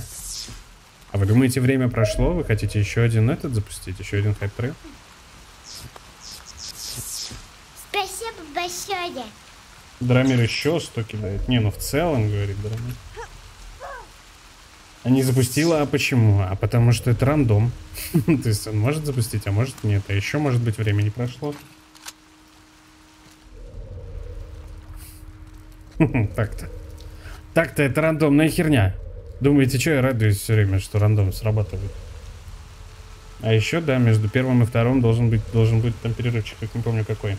А вы думаете, время прошло? Вы хотите еще один этот запустить? Еще один хайп-трейл? Спасибо большое. Драмер еще 100 кидает. Не, ну в целом, говорит Драмер. А не запустила, а почему? А потому что это рандом. То есть он может запустить, а может нет. А еще, может быть, время не прошло. Так-то. Так-то это рандомная херня. Думаете, что я радуюсь все время, что рандом срабатывает? А еще, да, между первым и вторым должен быть там перерывчик, как не помню какой.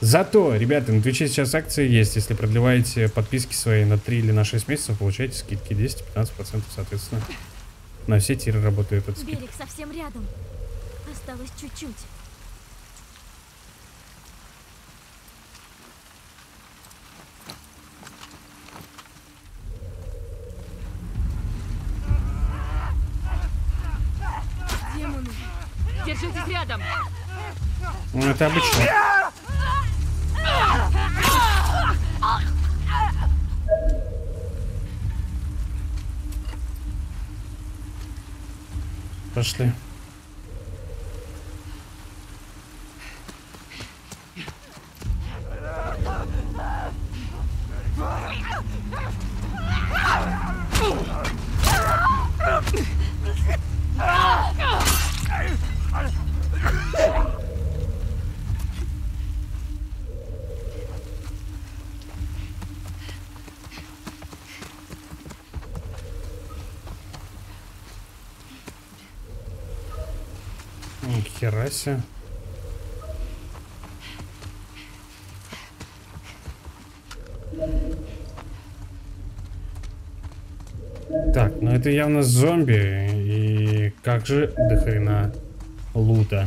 Зато, ребята, на Твиче сейчас акции есть. Если продлеваете подписки свои на 3 или на 6 месяцев, получаете скидки 10-15% соответственно. на все тиры работает этот скид. Берег совсем рядом. Осталось чуть-чуть. Демоны, держитесь рядом. Ну, это обычно. Пошли. Херася. Так, ну это явно зомби. И как же до хрена лута.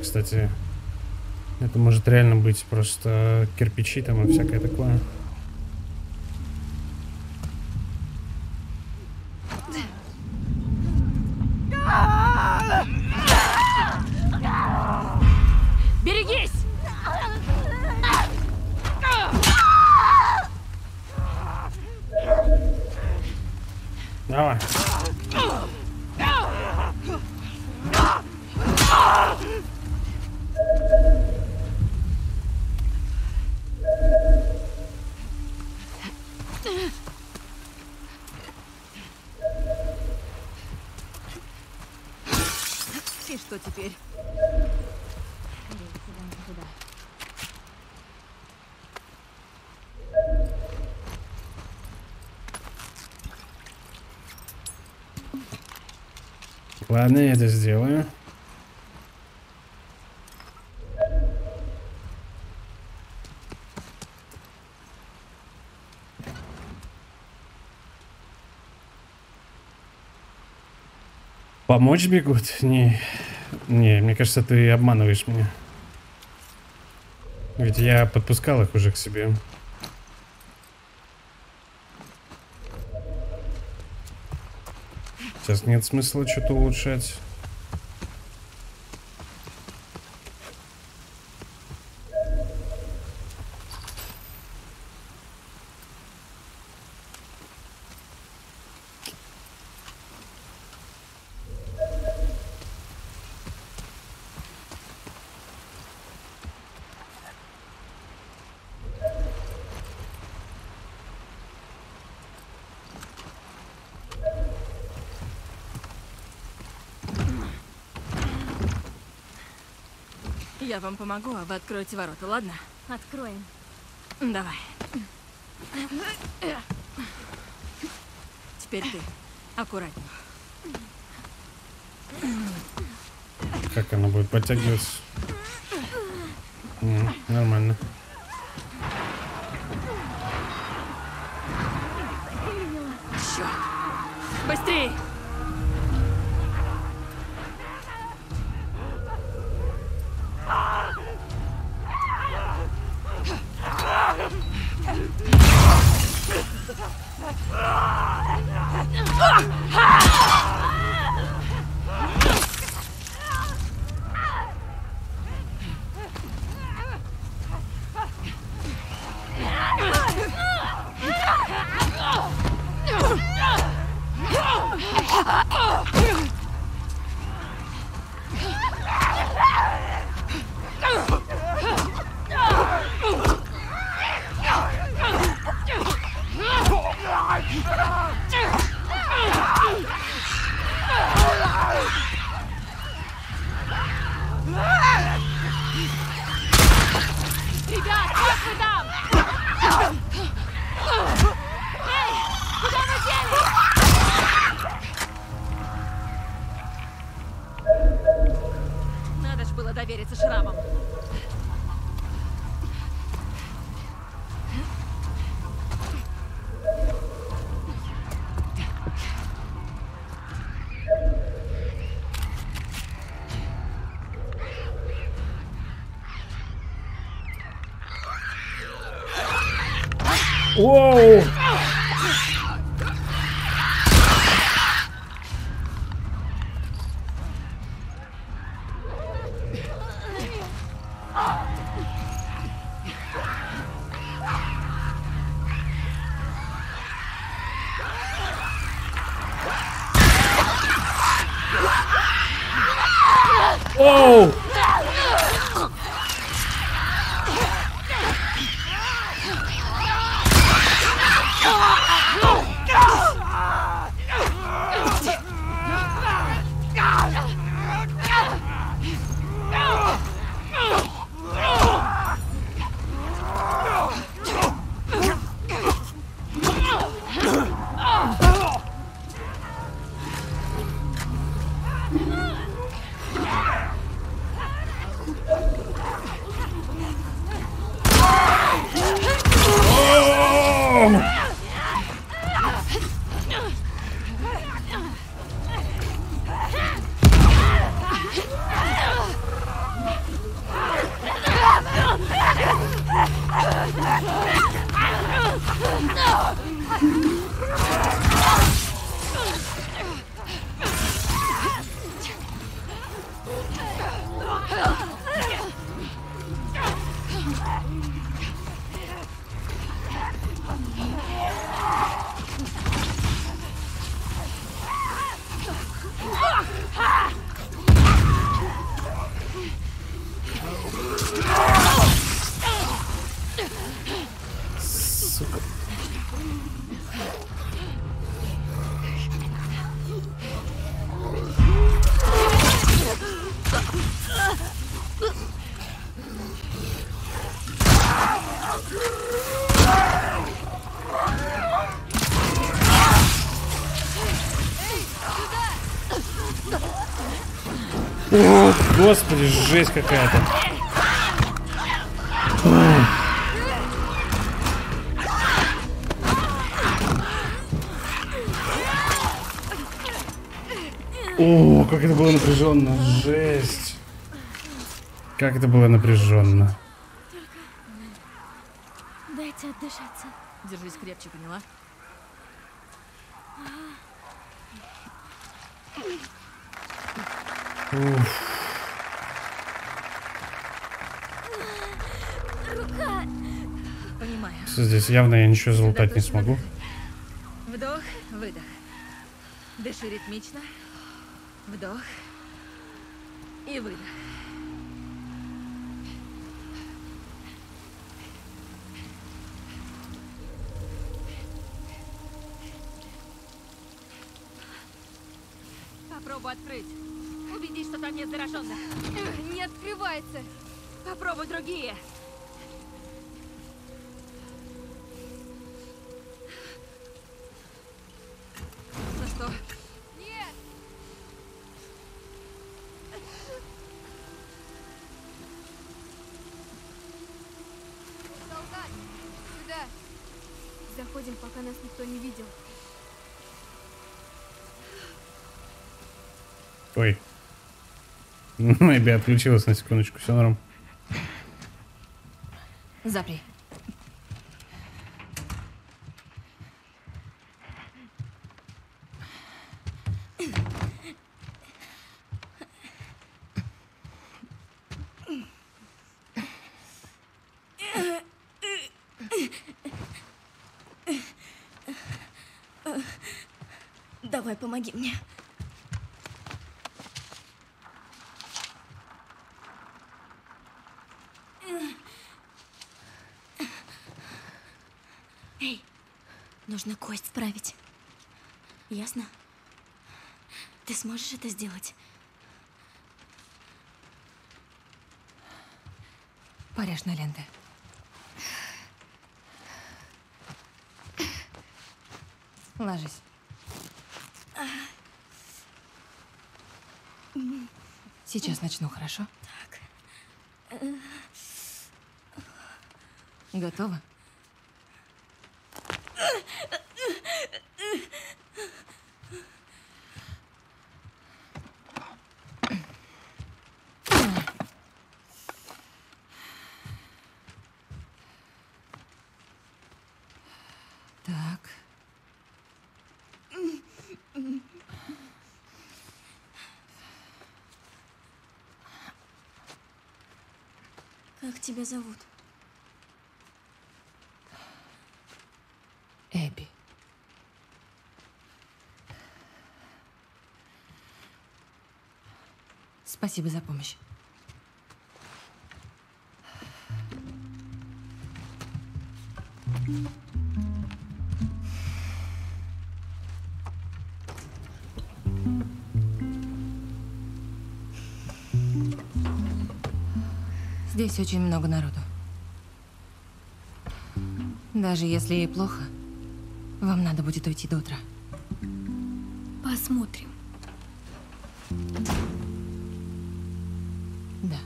Кстати, это может реально быть просто кирпичи там и всякое такое. Ладно, я это сделаю. Помочь бегут? Не, не, мне кажется, ты обманываешь меня. Ведь я подпускал их уже к себе. Сейчас нет смысла что-то улучшать. Я вам помогу, а вы откроете ворота, ладно? Откроем. Давай. Теперь ты. Аккуратнее. Как она будет подтягиваться? Нормально. Черт. Быстрее! Оу! Оу! Господи, жесть какая-то. О, как это было напряженно, жесть. Как это было напряженно. Только дайте отдышаться. Держись крепче, поняла? Уф. Здесь явно я ничего залутать не смогу. Вдох, выдох. Дыши ритмично. Вдох и выдох. Попробуй открыть. Убедись, что там нет зараженных. Не открывается. Попробуй другие. Пока нас никто не видел. Ой. Эбби отключилась на секундочку, все норм. Запри. Помоги мне. Эй, нужно кость справить. Ясно? Ты сможешь это сделать? Порежь на ленты. Ложись. Сейчас начну, хорошо? Так. Готова? Как тебя зовут? Эбби. Спасибо за помощь. Здесь очень много народу. Даже если ей плохо, вам надо будет уйти до утра. Посмотрим. Да.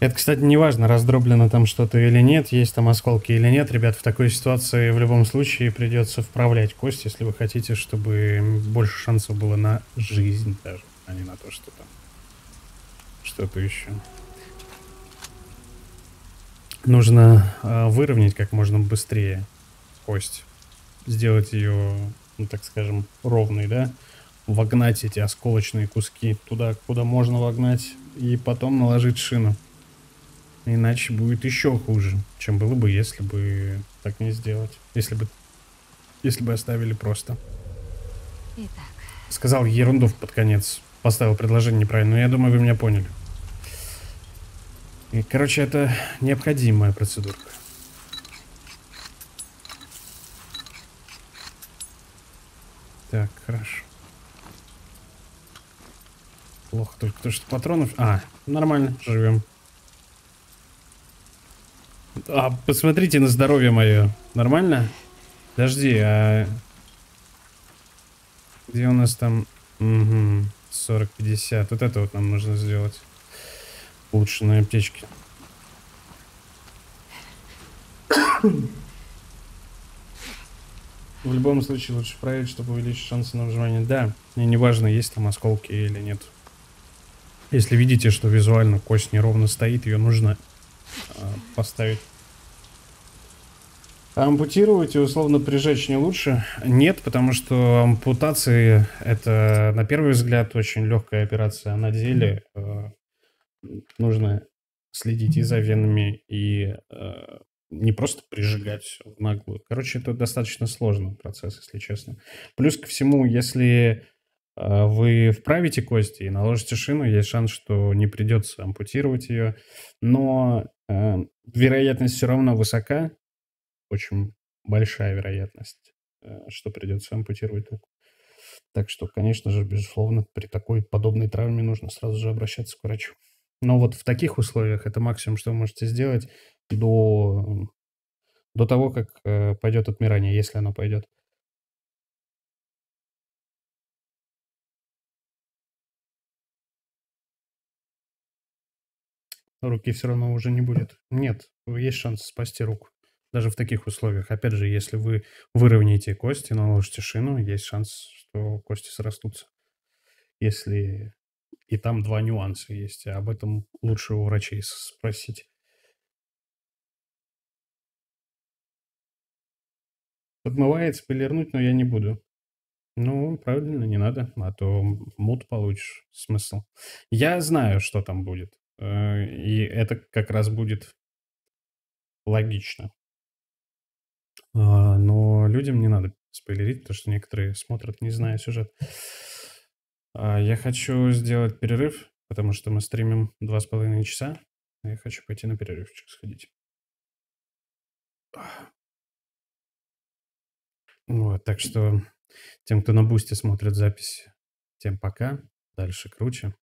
Это, кстати, не важно, раздроблено там что-то или нет, есть там осколки или нет. Ребят, в такой ситуации в любом случае придется вправлять кость, если вы хотите, чтобы больше шансов было на жизнь даже, а не на то, что там что-то еще. Нужно выровнять как можно быстрее кость, сделать ее, ну, так скажем, ровной, да? Вогнать эти осколочные куски туда, куда можно вогнать, и потом наложить шину. Иначе будет еще хуже, чем было бы, если бы так не сделать. Если бы оставили просто. Итак. Сказал ерунду под конец. Поставил предложение неправильно, но я думаю, вы меня поняли. И, короче, это необходимая процедурка. Так, хорошо. Плохо только то, что патронов... А, нормально, живем. А, посмотрите на здоровье мое. Нормально? Подожди, а... Где у нас там... Угу, 40-50. Вот это вот нам нужно сделать. Улучшенные аптечки. В любом случае лучше проверить, чтобы увеличить шансы на выживание. Да, мне не важно, есть там осколки или нет. Если видите, что визуально кость неровно стоит, ее нужно поставить. Ампутировать и условно прижечь не лучше? Нет, потому что ампутации — это на первый взгляд очень легкая операция, а на деле нужно следить и за венами, и не просто прижигать все в наглую. Короче, это достаточно сложный процесс, если честно. Плюс ко всему, если... Вы вправите кости и наложите шину, есть шанс, что не придется ампутировать ее, но вероятность все равно высока, очень большая вероятность, что придется ампутировать руку. Так что, конечно же, безусловно, при такой подобной травме нужно сразу же обращаться к врачу. Но вот в таких условиях это максимум, что вы можете сделать до того, как пойдет отмирание, если оно пойдет. Руки все равно уже не будет. Нет, есть шанс спасти руку. Даже в таких условиях. Опять же, если вы выровняете кости, наложите шину, есть шанс, что кости срастутся. Если... И там два нюанса есть. Об этом лучше у врачей спросить. Подмывается полирнуть, но я не буду. Ну, правильно, не надо. А то мут получишь. Смысл. Я знаю, что там будет. И это как раз будет логично. Но людям не надо спойлерить, потому что некоторые смотрят, не зная сюжет. Я хочу сделать перерыв, потому что мы стримим 2,5 часа. Я хочу пойти на перерывчик сходить. Вот, так что тем, кто на бусте смотрит запись, тем пока. Дальше круче.